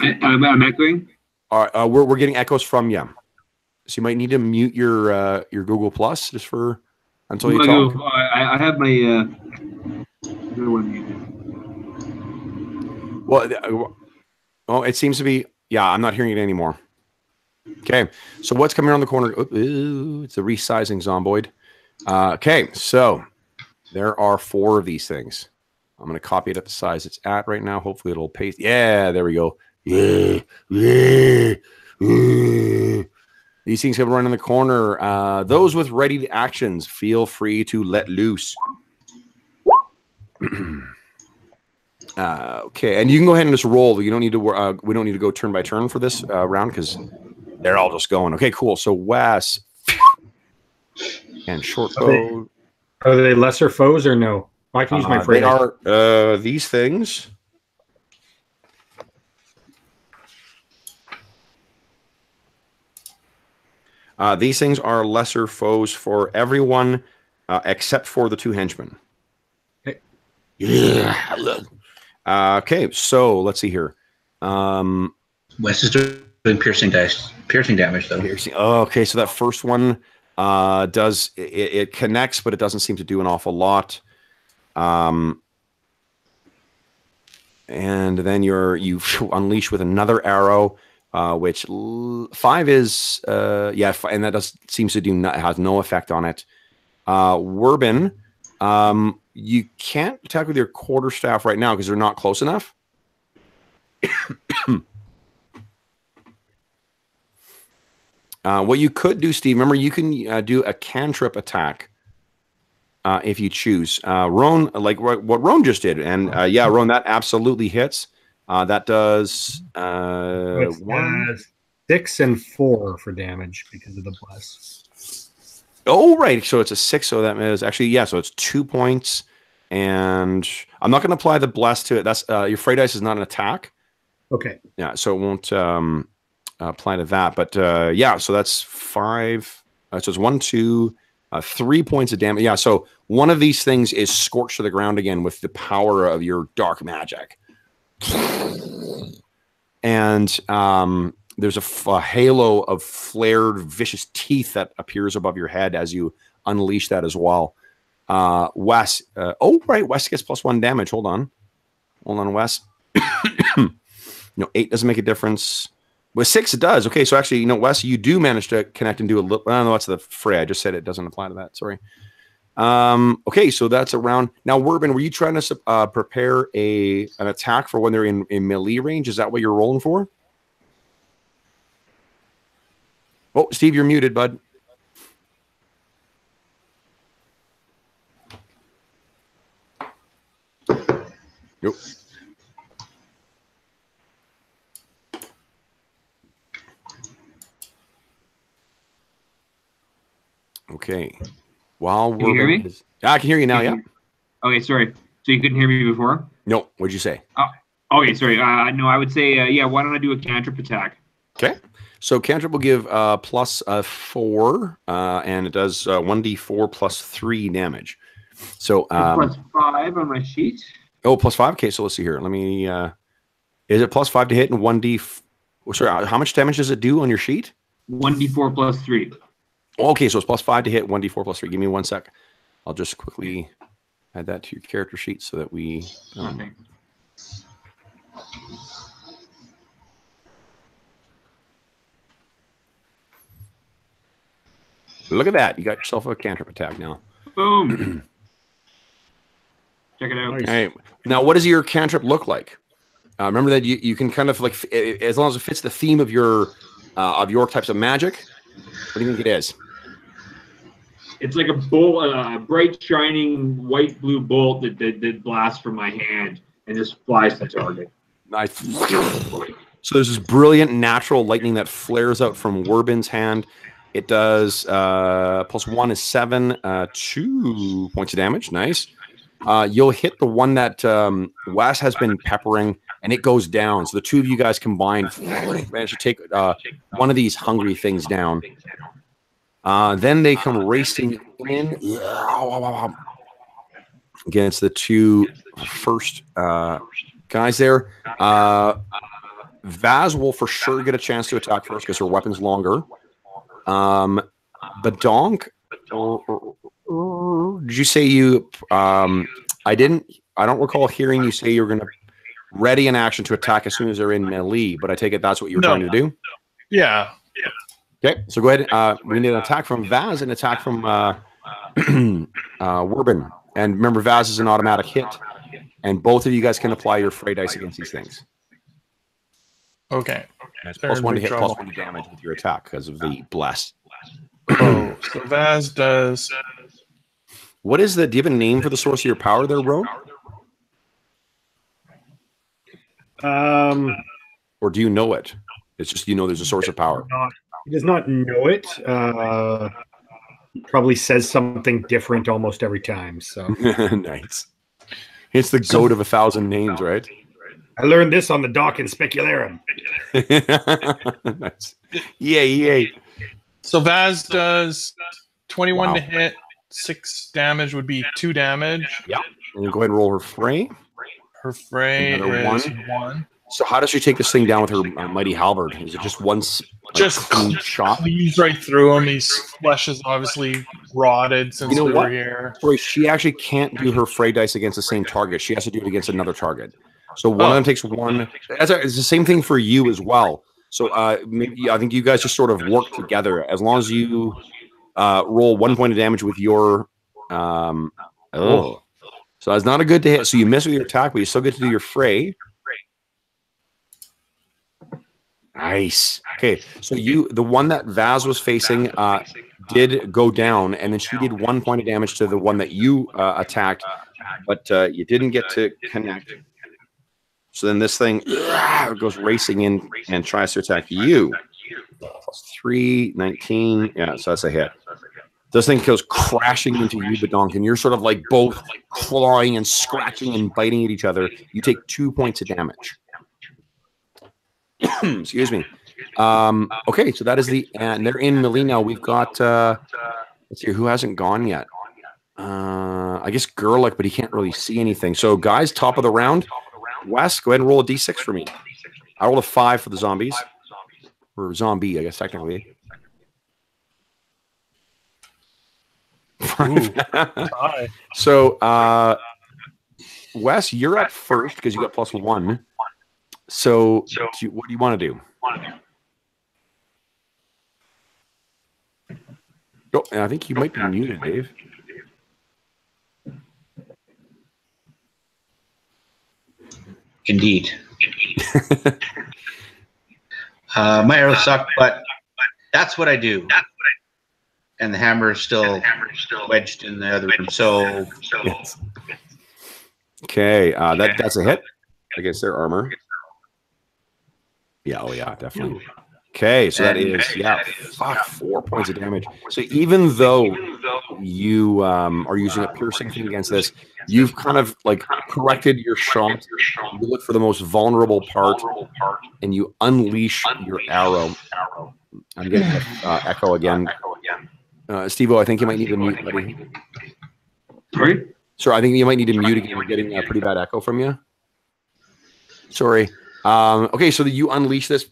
I, I'm echoing. All right, uh, we're we're getting echoes from you, so you might need to mute your uh, your Google Plus just for. Until you no, talk. No, I, I have my. Uh, well, oh, it seems to be. Yeah, I'm not hearing it anymore. Okay, so what's coming around the corner? Ooh, it's a resizing zomboid. Uh, okay, so there are four of these things. I'm going to copy it at the size it's at right now. Hopefully, it'll paste. Yeah, there we go. These things have run in the corner. Uh, those with ready actions, feel free to let loose. uh, okay, and you can go ahead and just roll. You don't need to. Uh, we don't need to go turn by turn for this uh, round because they're all just going. Okay, cool. So Wes and short foe. Are, are they lesser foes or no? Oh, I can use uh, my phrase. They are uh, these things. Uh, these things are lesser foes for everyone uh, except for the two henchmen. Okay. Yeah. Uh, okay, so let's see here. Um, Wes is doing piercing dice, piercing damage though. Piercing. Oh, okay, so that first one uh, does it, it connects, but it doesn't seem to do an awful lot. Um, and then you're you unleash with another arrow. Uh, which l five is, uh, yeah, f and that does seems to do not has no effect on it. Uh, Warben, um, you can't attack with your quarterstaff right now because they're not close enough. uh, what you could do, Steve, remember you can uh, do a cantrip attack uh, if you choose. Uh, Roan, like what, what Roan just did, and uh, yeah, Roan, that absolutely hits. Uh, that does uh, it's, one, uh, six and four for damage because of the plus. Oh, right. So it's a six. So that is actually, yeah. So it's two points. And I'm not going to apply the bless to it. That's uh, your fray dice is not an attack. Okay. Yeah, so it won't um, apply to that. But uh, yeah, so that's five. Uh, so it's one, two, uh, three points of damage. Yeah, so one of these things is scorched to the ground again with the power of your dark magic. And um, there's a, f a halo of flared, vicious teeth that appears above your head as you unleash that as well. Uh, Wes, uh, oh, right, Wes gets plus one damage. Hold on. Hold on, Wes. No, eight doesn't make a difference. With six, it does. Okay, so actually, you know, Wes, you do manage to connect and do a little... I don't know, that's the fray. I just said it doesn't apply to that. Sorry. Um, okay, so that's a round. Now, Warven, were you trying to uh, prepare a an attack for when they're in, in melee range? Is that what you're rolling for? Oh, Steve, you're muted, bud. Nope. Okay. While we're can you hear me? His... Ah, I can hear you now, yeah. Okay, sorry. So you couldn't hear me before? No. What'd you say? Oh, okay, sorry. Uh, no, I would say, uh, yeah, why don't I do a cantrip attack? Okay. So cantrip will give uh, plus uh, four, uh, and it does uh, one d four plus three damage. So um, plus five on my sheet. Oh, plus five? Okay, so let's see here. Let me... Uh, is it plus five to hit and one d... Oh, sorry, how much damage does it do on your sheet? one d four plus three. Okay, so it's plus five to hit, one d four plus three. Give me one sec. I'll just quickly add that to your character sheet so that we... Um, look at that. You got yourself a cantrip attack now. Boom. Check it out. All right. Now, what does your cantrip look like? Uh, remember that you, you can kind of, like, as long as it fits the theme of your uh, of your types of magic, what do you think it is? It's like a bolt, a uh, bright, shining, white-blue bolt that, that, that blasts from my hand and just flies to target. Nice. So there's this brilliant natural lightning that flares out from Warben's hand. It does uh, plus one is seven, uh, two points of damage. Nice. Uh, you'll hit the one that um, Wes has been peppering, and it goes down. So the two of you guys combined manage to take uh, one of these hungry things down. Uh, then they come racing in. Again, it's the two first uh, guys there. Uh, Vaz will for sure get a chance to attack first because her weapon's longer. Um, Badonk. Did you say you? Um, I didn't. I don't recall hearing you say you were going to ready an action to attack as soon as they're in melee. But I take it that's what you were no. trying to do. Yeah. Okay. So go ahead. Uh, we need an attack from Vaz and attack from uh, uh, Warben. And remember, Vaz is an automatic hit, and both of you guys can apply your fray dice against these things. Okay. It's plus one to hit, plus one to damage with your attack because of the blast. Oh, so Vaz does. What is the? Do you have a name for the source of your power there, Roan? Um, or do you know it? It's just you know there's a source of power. He does not know it. Uh, probably says something different almost every time. So nice. It's the goat of a thousand names, right? I learned this on the dock in Specularum. Nice. Yeah, yeah. So Vaz does twenty-one wow. to hit, six damage would be two damage. Yeah. We'll go ahead and roll her fray. Her fray Another is one. one. So how does she take this thing down with her uh, mighty halberd? Is it just one like, just shot? He's right through him. His flesh is obviously rotted since you know we what? were here. Sorry, she actually can't do her fray dice against the same target. She has to do it against another target. So one oh. of them takes one. That's a, it's the same thing for you as well. So uh, maybe I think you guys just sort of work together. As long as you uh, roll one point of damage with your, um, oh, so that's not a good to hit. So you miss with your attack, but you still get to do your fray. Nice. Okay. So you, the one that Vaz was facing, uh, did go down, and then she did one point of damage to the one that you uh, attacked, but uh, you didn't get to connect. So then this thing goes racing in and tries to attack you. Plus three, nineteen. Yeah, so that's a hit. This thing goes crashing into you, Badonk, and you're sort of like both clawing and scratching and biting at each other. You take two points of damage. Excuse me. Um, okay, so that is the uh, and they're in Millie now. We've got uh, let's see who hasn't gone yet. Uh, I guess Gerlick, but he can't really see anything. So guys, top of the round. Wes, go ahead and roll a d six for me. I rolled a five for the zombies, or zombie, I guess technically. Ooh, so, uh, Wes, you're at first because you got plus one. So, so do you, what do you want to do? Oh, and I think you might be muted, Dave. Indeed. uh, my arrow sucked, but that's what I do. And the hammer is still, hammer is still wedged in the other room. So, so. Yes. Okay, uh, that that's a hit against their armor. Yeah, oh yeah, definitely. Okay, so that is yeah, fuck, four points of damage. So even though you um, are using a piercing thing against this, you've kind of like corrected your shot. You look for the most vulnerable part, and you unleash your arrow. I'm getting uh, echo again. Uh, Steve-O, I think you might need to mute, buddy. Sorry? Sorry, I think you might need to mute again. We're getting a pretty bad echo from you. Sorry. Um, okay, so you unleash this,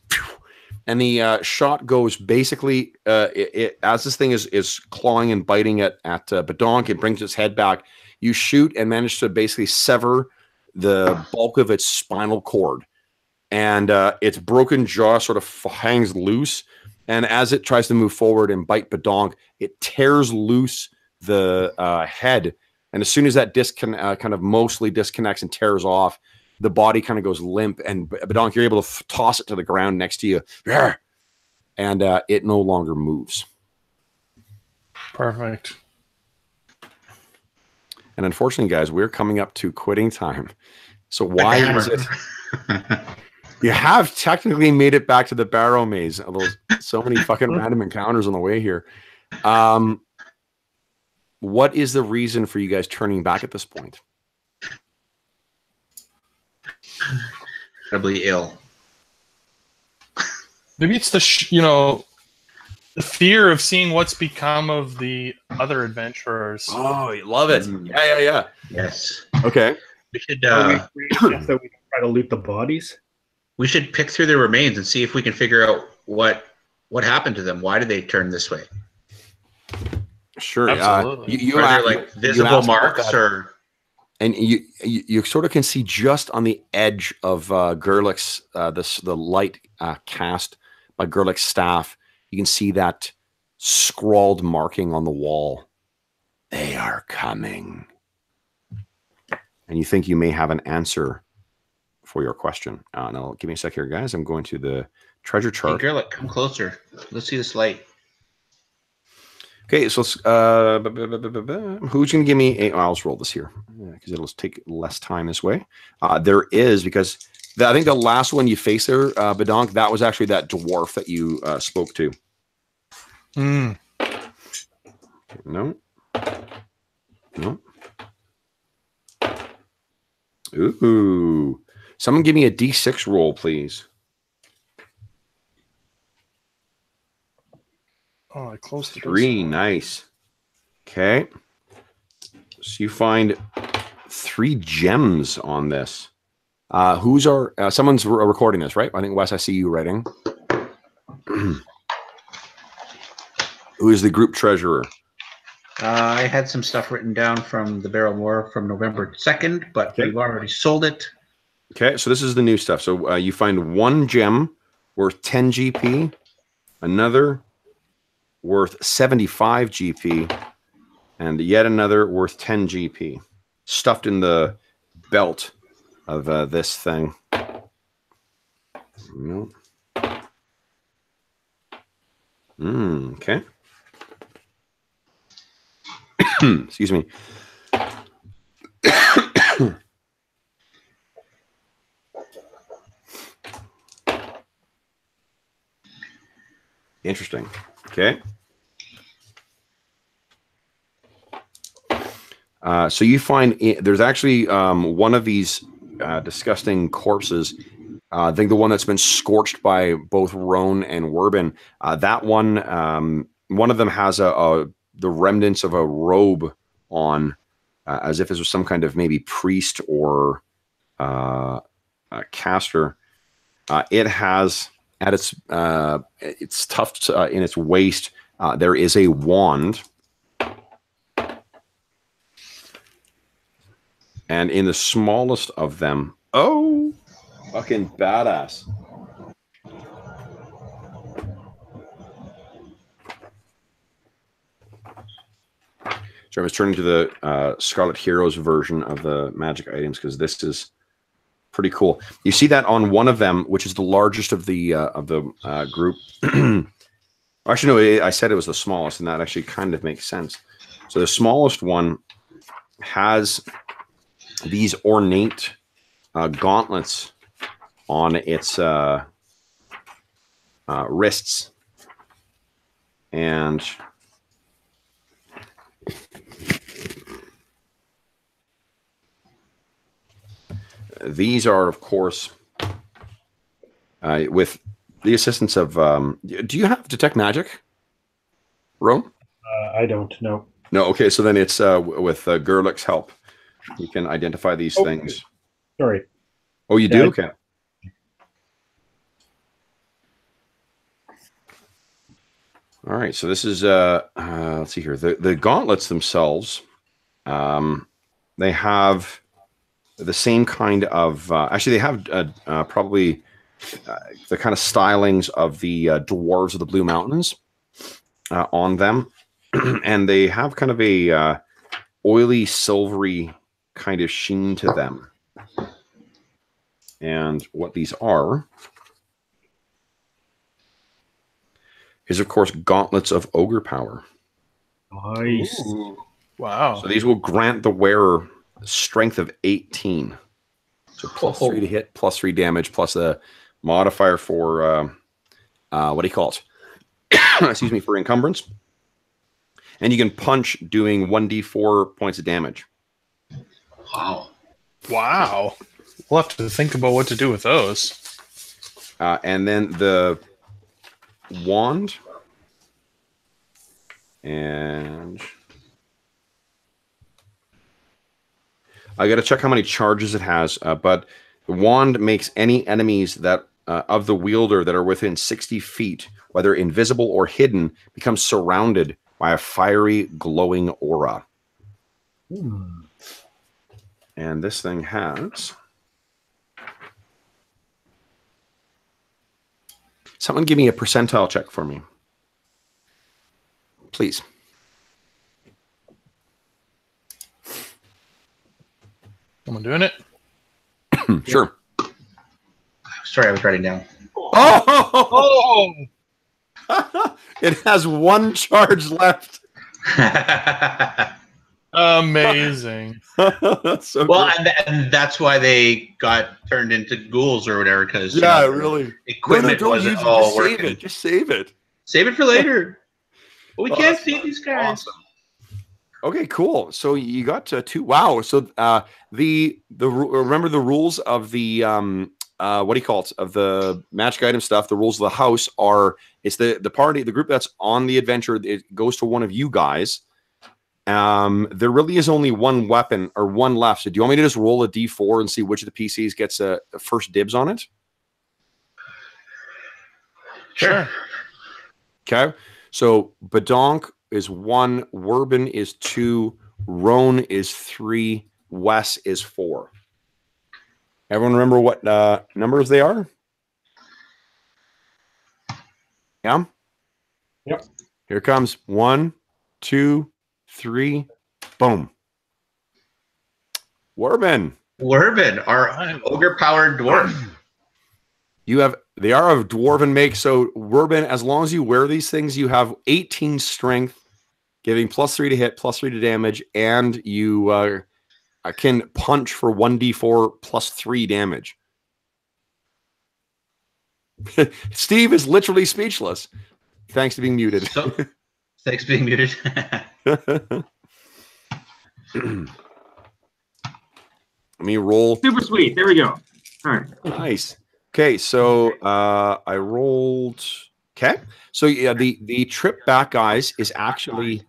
and the uh, shot goes basically, uh, it, it, as this thing is, is clawing and biting at, at uh, Badonk, it brings its head back. You shoot and manage to basically sever the bulk of its spinal cord. And uh, its broken jaw sort of hangs loose. And as it tries to move forward and bite Badonk, it tears loose the uh, head. And as soon as that discon uh, kind of mostly disconnects and tears off, the body kind of goes limp. And Badonk, you're able to f toss it to the ground next to you. And uh, it no longer moves. Perfect. And unfortunately, guys, we're coming up to quitting time. So why is it... You have technically made it back to the Barrowmaze. Although so many fucking random encounters on the way here. Um, what is the reason for you guys turning back at this point? Probably ill. Maybe it's the sh you know the fear of seeing what's become of the other adventurers. Oh, you love it! Mm. Yeah, yeah, yeah. Yes. Okay. We should uh, we suggest that we can try to loot the bodies. We should pick through their remains and see if we can figure out what what happened to them. Why did they turn this way? Sure, absolutely. Uh, you, you are ask, there like visible marks, or and you, you you sort of can see just on the edge of uh, Gerlick's uh, this the light uh, cast by Gerlick's staff. You can see that scrawled marking on the wall. They are coming, and you think you may have an answer for your question. Uh, now, give me a sec here, guys. I'm going to the treasure chart. Hey, Gerlick, come closer. Let's see this light. Okay, so uh, who's going to give me a... I'll just roll this here because it'll take less time this way. Uh, there is, because the, I think the last one you faced there, uh, Badonk, that was actually that dwarf that you uh, spoke to. Mm. No. No. Ooh. Someone give me a d six roll, please. Oh, I closed the three. Person. Nice. Okay. So you find three gems on this. Uh, who's our? Uh, someone's re recording this, right? I think Wes, I see you writing. Who is the group treasurer? Uh, I had some stuff written down from the Barrowmoor from November second, but okay. We've already sold it. Okay, so this is the new stuff. So uh, you find one gem worth ten G P, another worth seventy-five G P, and yet another worth ten G P, stuffed in the belt of uh, this thing. Mm. Mm, okay. Excuse me. Interesting. Okay. Uh, so you find it, there's actually um, one of these uh, disgusting corpses Uh, I think the one that's been scorched by both Roan and Warben, uh, that one, um, one of them has a, a the remnants of a robe on, uh, as if it was some kind of maybe priest or uh, a caster. Uh, it has at its uh, its tuft uh, in its waist. Uh, there is a wand, and in the smallest of them, oh. Fucking badass. So I was turning to the uh, Scarlet Heroes version of the magic items because this is pretty cool. You see that on one of them, which is the largest of the uh, of the uh, group. Actually, no, I said it was the smallest, and that actually kind of makes sense. So the smallest one has these ornate uh, gauntlets on its uh, uh, wrists, and these are, of course, uh, with the assistance of. Um, do you have detect magic, Rome? Uh, I don't know. No. Okay, so then it's uh, with uh, Gerlick's help, you can identify these oh, things. Sorry. Oh, you do? Yeah, okay. All right, so this is, uh, uh, let's see here. The, the gauntlets themselves, um, they have the same kind of, uh, actually they have uh, uh, probably uh, the kind of stylings of the uh, dwarves of the Blue Mountains uh, on them. And they have kind of a uh, oily, silvery kind of sheen to them. And what these are is, of course, gauntlets of ogre power. Nice. Ooh. Wow. So these will grant the wearer strength of eighteen. So plus oh. three to hit, plus three damage, plus a modifier for, uh, uh, what do you call it? Excuse me, for encumbrance. And you can punch doing one d four points of damage. Wow. Wow. We'll have to think about what to do with those. Uh, and then the wand, and I gotta check how many charges it has, uh, but the wand makes any enemies that uh, of the wielder that are within sixty feet, whether invisible or hidden, become surrounded by a fiery glowing aura. Hmm. And this thing has someone give me a percentile check for me, please. Someone doing it? Sure. Sorry, I was writing down. Oh! It has one charge left. Amazing. That's so well, and, th and that's why they got turned into ghouls or whatever. Because yeah, you know, really, equipment no, no, wasn't all just working. Save it. Just save it. Save it for later. Well, we oh, can't see these guys. Awesome. Okay, cool. So you got uh, two. Wow. So uh, the the remember the rules of the um uh what do you call it of the magic item stuff? The rules of the house are it's the the party the group that's on the adventure. It goes to one of you guys. Um, there really is only one weapon or one left. So do you want me to just roll a d four and see which of the P Cs gets a, a first dibs on it? Sure. Okay. So Badonk is one, Warben is two, Roan is three, Wes is four. Everyone remember what uh, numbers they are? Yeah? Yep. Here it comes. One, two, three, boom. Warben. Warben, our ogre-powered dwarf. You have they are of dwarven make. So Warben, as long as you wear these things, you have eighteen strength, giving plus three to hit, plus three to damage, and you uh, can punch for one d four plus three damage. Steve is literally speechless, thanks to being muted. So thanks for being muted. Let me roll. Super sweet. There we go. All right. Nice. Okay, so uh, I rolled. Okay, so yeah, the the trip back, guys, is actually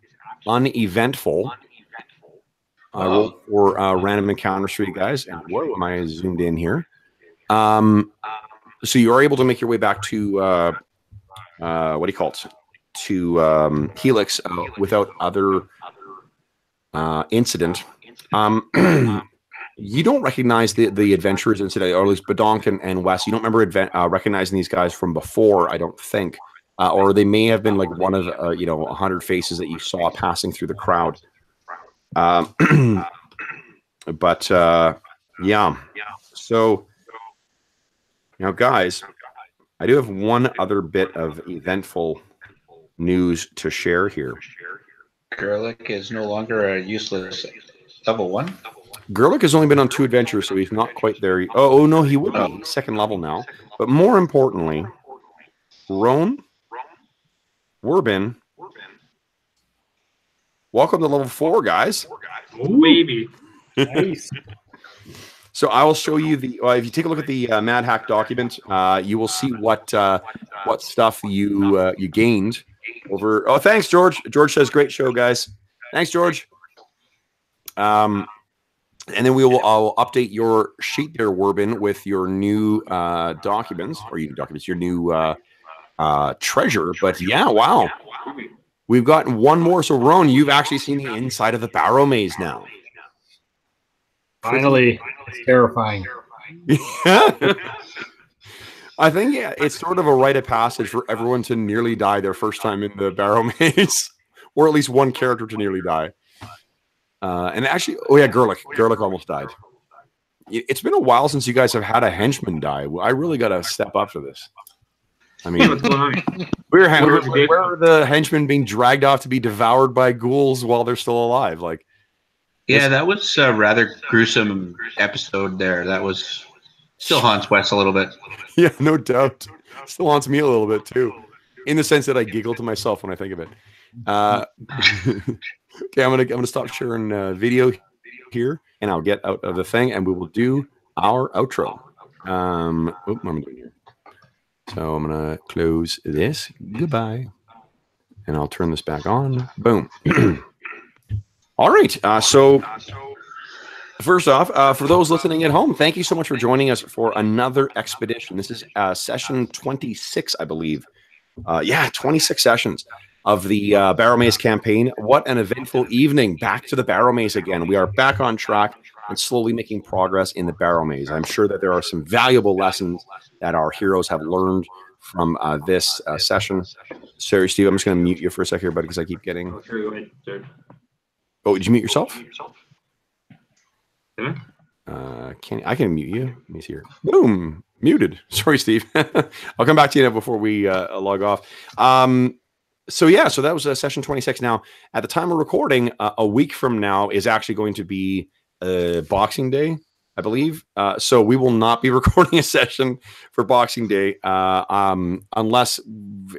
uneventful. I rolled for uh, random encounters for you guys. And whoa, am I zoomed in here? Um, so you are able to make your way back to uh, uh, what do you call it? To um, Helix uh, without other uh, incident. Um, you don't recognize the the adventurers incident, or at least Badonk and, and Wes. You don't remember advent, uh, recognizing these guys from before, I don't think, uh, or they may have been like one of uh, you know a hundred faces that you saw passing through the crowd. Um, but uh, yeah, so now, guys, I do have one other bit of eventful news to share here. Gerlick is no longer a useless level one. Gerlick has only been on two adventures, so he's not quite there. Oh, oh no, he would be second level now. But more importantly, Roan, Warben, welcome to level four, guys. Oh, baby. Nice. So I will show you the. Uh, if you take a look at the uh, Mad Hack document, uh, you will see what uh, what stuff you uh, you gained over. Oh, thanks, George. George says, "Great show, guys." Thanks, George. Um, and then we will I'll update your sheet there, Warben, with your new uh, documents or your documents, your new uh, uh, treasure. But yeah, wow. We've gotten one more. So, Roan, you've actually seen the inside of the Barrowmaze now. Finally, it's terrifying. Yeah. I think yeah, it's sort of a rite of passage for everyone to nearly die their first time in the Barrowmaze, or at least one character to nearly die. Uh, and actually, oh yeah, Gerlick. Gerlick almost died. It's been a while since you guys have had a henchman die. I really got to step up to this. I mean, we're, we're, we're, where are the henchmen being dragged off to be devoured by ghouls while they're still alive? Like, yeah, that was a rather gruesome episode there. That was still haunts Wes a little bit. Yeah, no doubt. Still haunts me a little bit too, in the sense that I giggle to myself when I think of it. Uh, okay, I'm gonna I'm gonna stop sharing uh, video here, and I'll get out of the thing, and we will do our outro. Um, oops, I'm doing here. So I'm going to close this. Goodbye. And I'll turn this back on. Boom. All right. Uh, so first off, uh, for those listening at home, thank you so much for joining us for another expedition. This is uh, session twenty-six, I believe. Uh, yeah, twenty-six sessions of the uh, Barrowmaze campaign. What an eventful evening. Back to the Barrowmaze again. We are back on track and slowly making progress in the Barrowmaze. I'm sure that there are some valuable lessons that our heroes have learned from uh, this uh, session. Sorry, Steve, I'm just going to mute you for a second here, buddy, because I keep getting... Oh, did you mute yourself? Uh, can I can mute you. Let me see here. Boom! Muted. Sorry, Steve. I'll come back to you now before we uh, log off. Um, so, yeah, so that was uh, session twenty-six. Now, at the time of recording, uh, a week from now is actually going to be uh, Boxing Day, I believe. Uh, so we will not be recording a session for Boxing Day uh, um, unless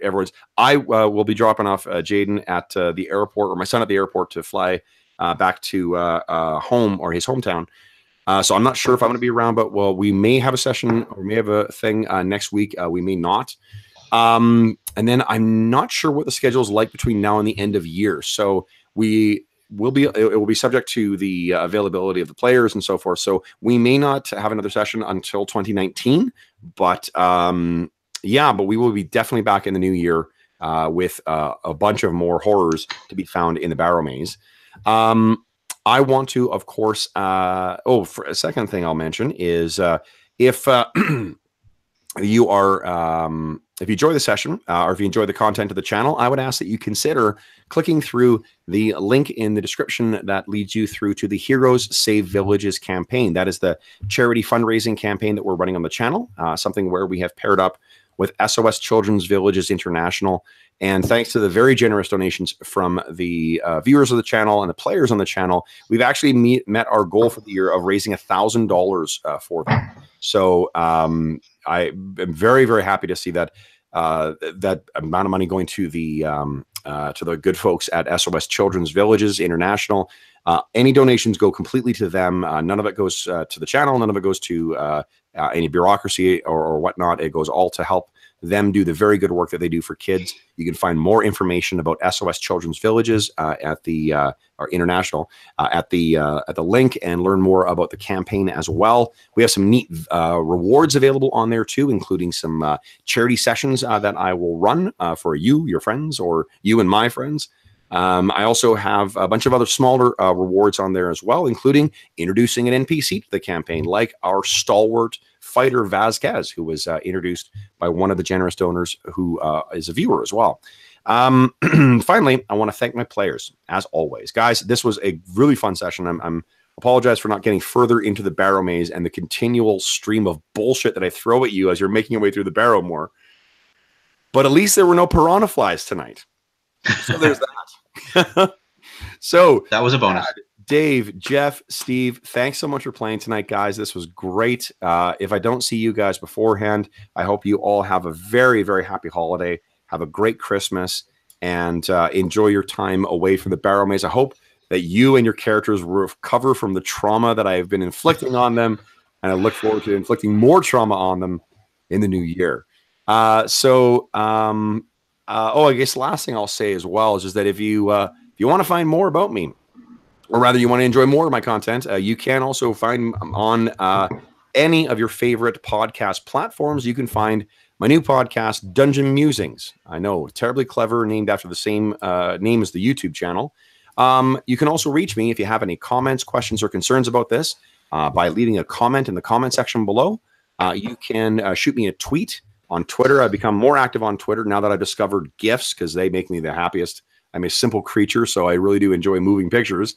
everyone's... I uh, will be dropping off uh, Jaden at uh, the airport, or my son at the airport, to fly uh, back to uh, uh, home or his hometown. Uh, so I'm not sure if I'm going to be around, but well, we may have a session or we may have a thing uh, next week. Uh, we may not. Um, and then I'm not sure what the schedule is like between now and the end of year. So we... will be it will be subject to the availability of the players and so forth. So we may not have another session until twenty nineteen, but um, yeah, but we will be definitely back in the new year uh, with uh, a bunch of more horrors to be found in the Barrowmaze. Um, I want to, of course, uh, oh, for a second thing I'll mention is uh, if uh, you are um, if you enjoy the session uh, or if you enjoy the content of the channel, I would ask that you consider clicking through the link in the description that leads you through to the Heroes Save Villages campaign. That is the charity fundraising campaign that we're running on the channel, uh, something where we have paired up with S O S Children's Villages International. And thanks to the very generous donations from the uh, viewers of the channel and the players on the channel, we've actually meet, met our goal for the year of raising one thousand dollars uh, for them. So um, I am very, very happy to see that uh, that amount of money going to the um, uh, to the good folks at S O S Children's Villages International. Uh, any donations go completely to them. Uh, none of it goes uh, to the channel. None of it goes to uh, uh, any bureaucracy or, or whatnot. It goes all to help them do the very good work that they do for kids. You can find more information about S O S Children's Villages uh, at the uh, or International uh, at the uh, at the link, and learn more about the campaign as well. We have some neat uh, rewards available on there too, including some uh, charity sessions uh, that I will run uh, for you, your friends, or you and my friends. Um, I also have a bunch of other smaller uh, rewards on there as well, including introducing an N P C to the campaign, like our stalwart fighter Vazquez, who was uh, introduced by one of the generous donors who uh, is a viewer as well. Um, finally, I want to thank my players, as always. Guys, this was a really fun session. I'm, I'm apologize for not getting further into the Barrowmaze and the continual stream of bullshit that I throw at you as you're making your way through the Barrowmoor. But at least there were no piranha flies tonight. So there's that. So that was a bonus. Chad, Dave, Jeff, Steve, thanks so much for playing tonight, guys. This was great. Uh, if I don't see you guys beforehand, I hope you all have a very, very happy holiday. Have a great Christmas, and uh, enjoy your time away from the Barrowmaze. I hope that you and your characters recover from the trauma that I have been inflicting on them, and I look forward to inflicting more trauma on them in the new year. Uh, so... Um, Uh, oh, I guess the last thing I'll say as well is, is that if you uh, if you want to find more about me, or rather you want to enjoy more of my content, uh, you can also find on uh, any of your favorite podcast platforms. You can find my new podcast, Dungeon Musings. I know, terribly clever, named after the same uh, name as the YouTube channel. Um, you can also reach me if you have any comments, questions, or concerns about this uh, by leaving a comment in the comment section below. Uh, you can uh, shoot me a tweet. On Twitter, I've become more active on Twitter now that I've discovered GIFs, because they make me the happiest. I'm a simple creature, so I really do enjoy moving pictures.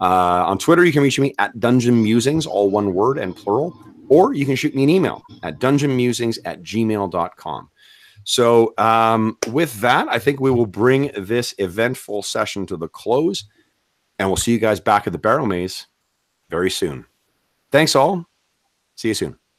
Uh, on Twitter, you can reach me at Dungeon Musings, all one word and plural, or you can shoot me an email at dungeon musings at gmail dot com. So um, with that, I think we will bring this eventful session to the close, and we'll see you guys back at the Barrowmaze very soon. Thanks all. See you soon.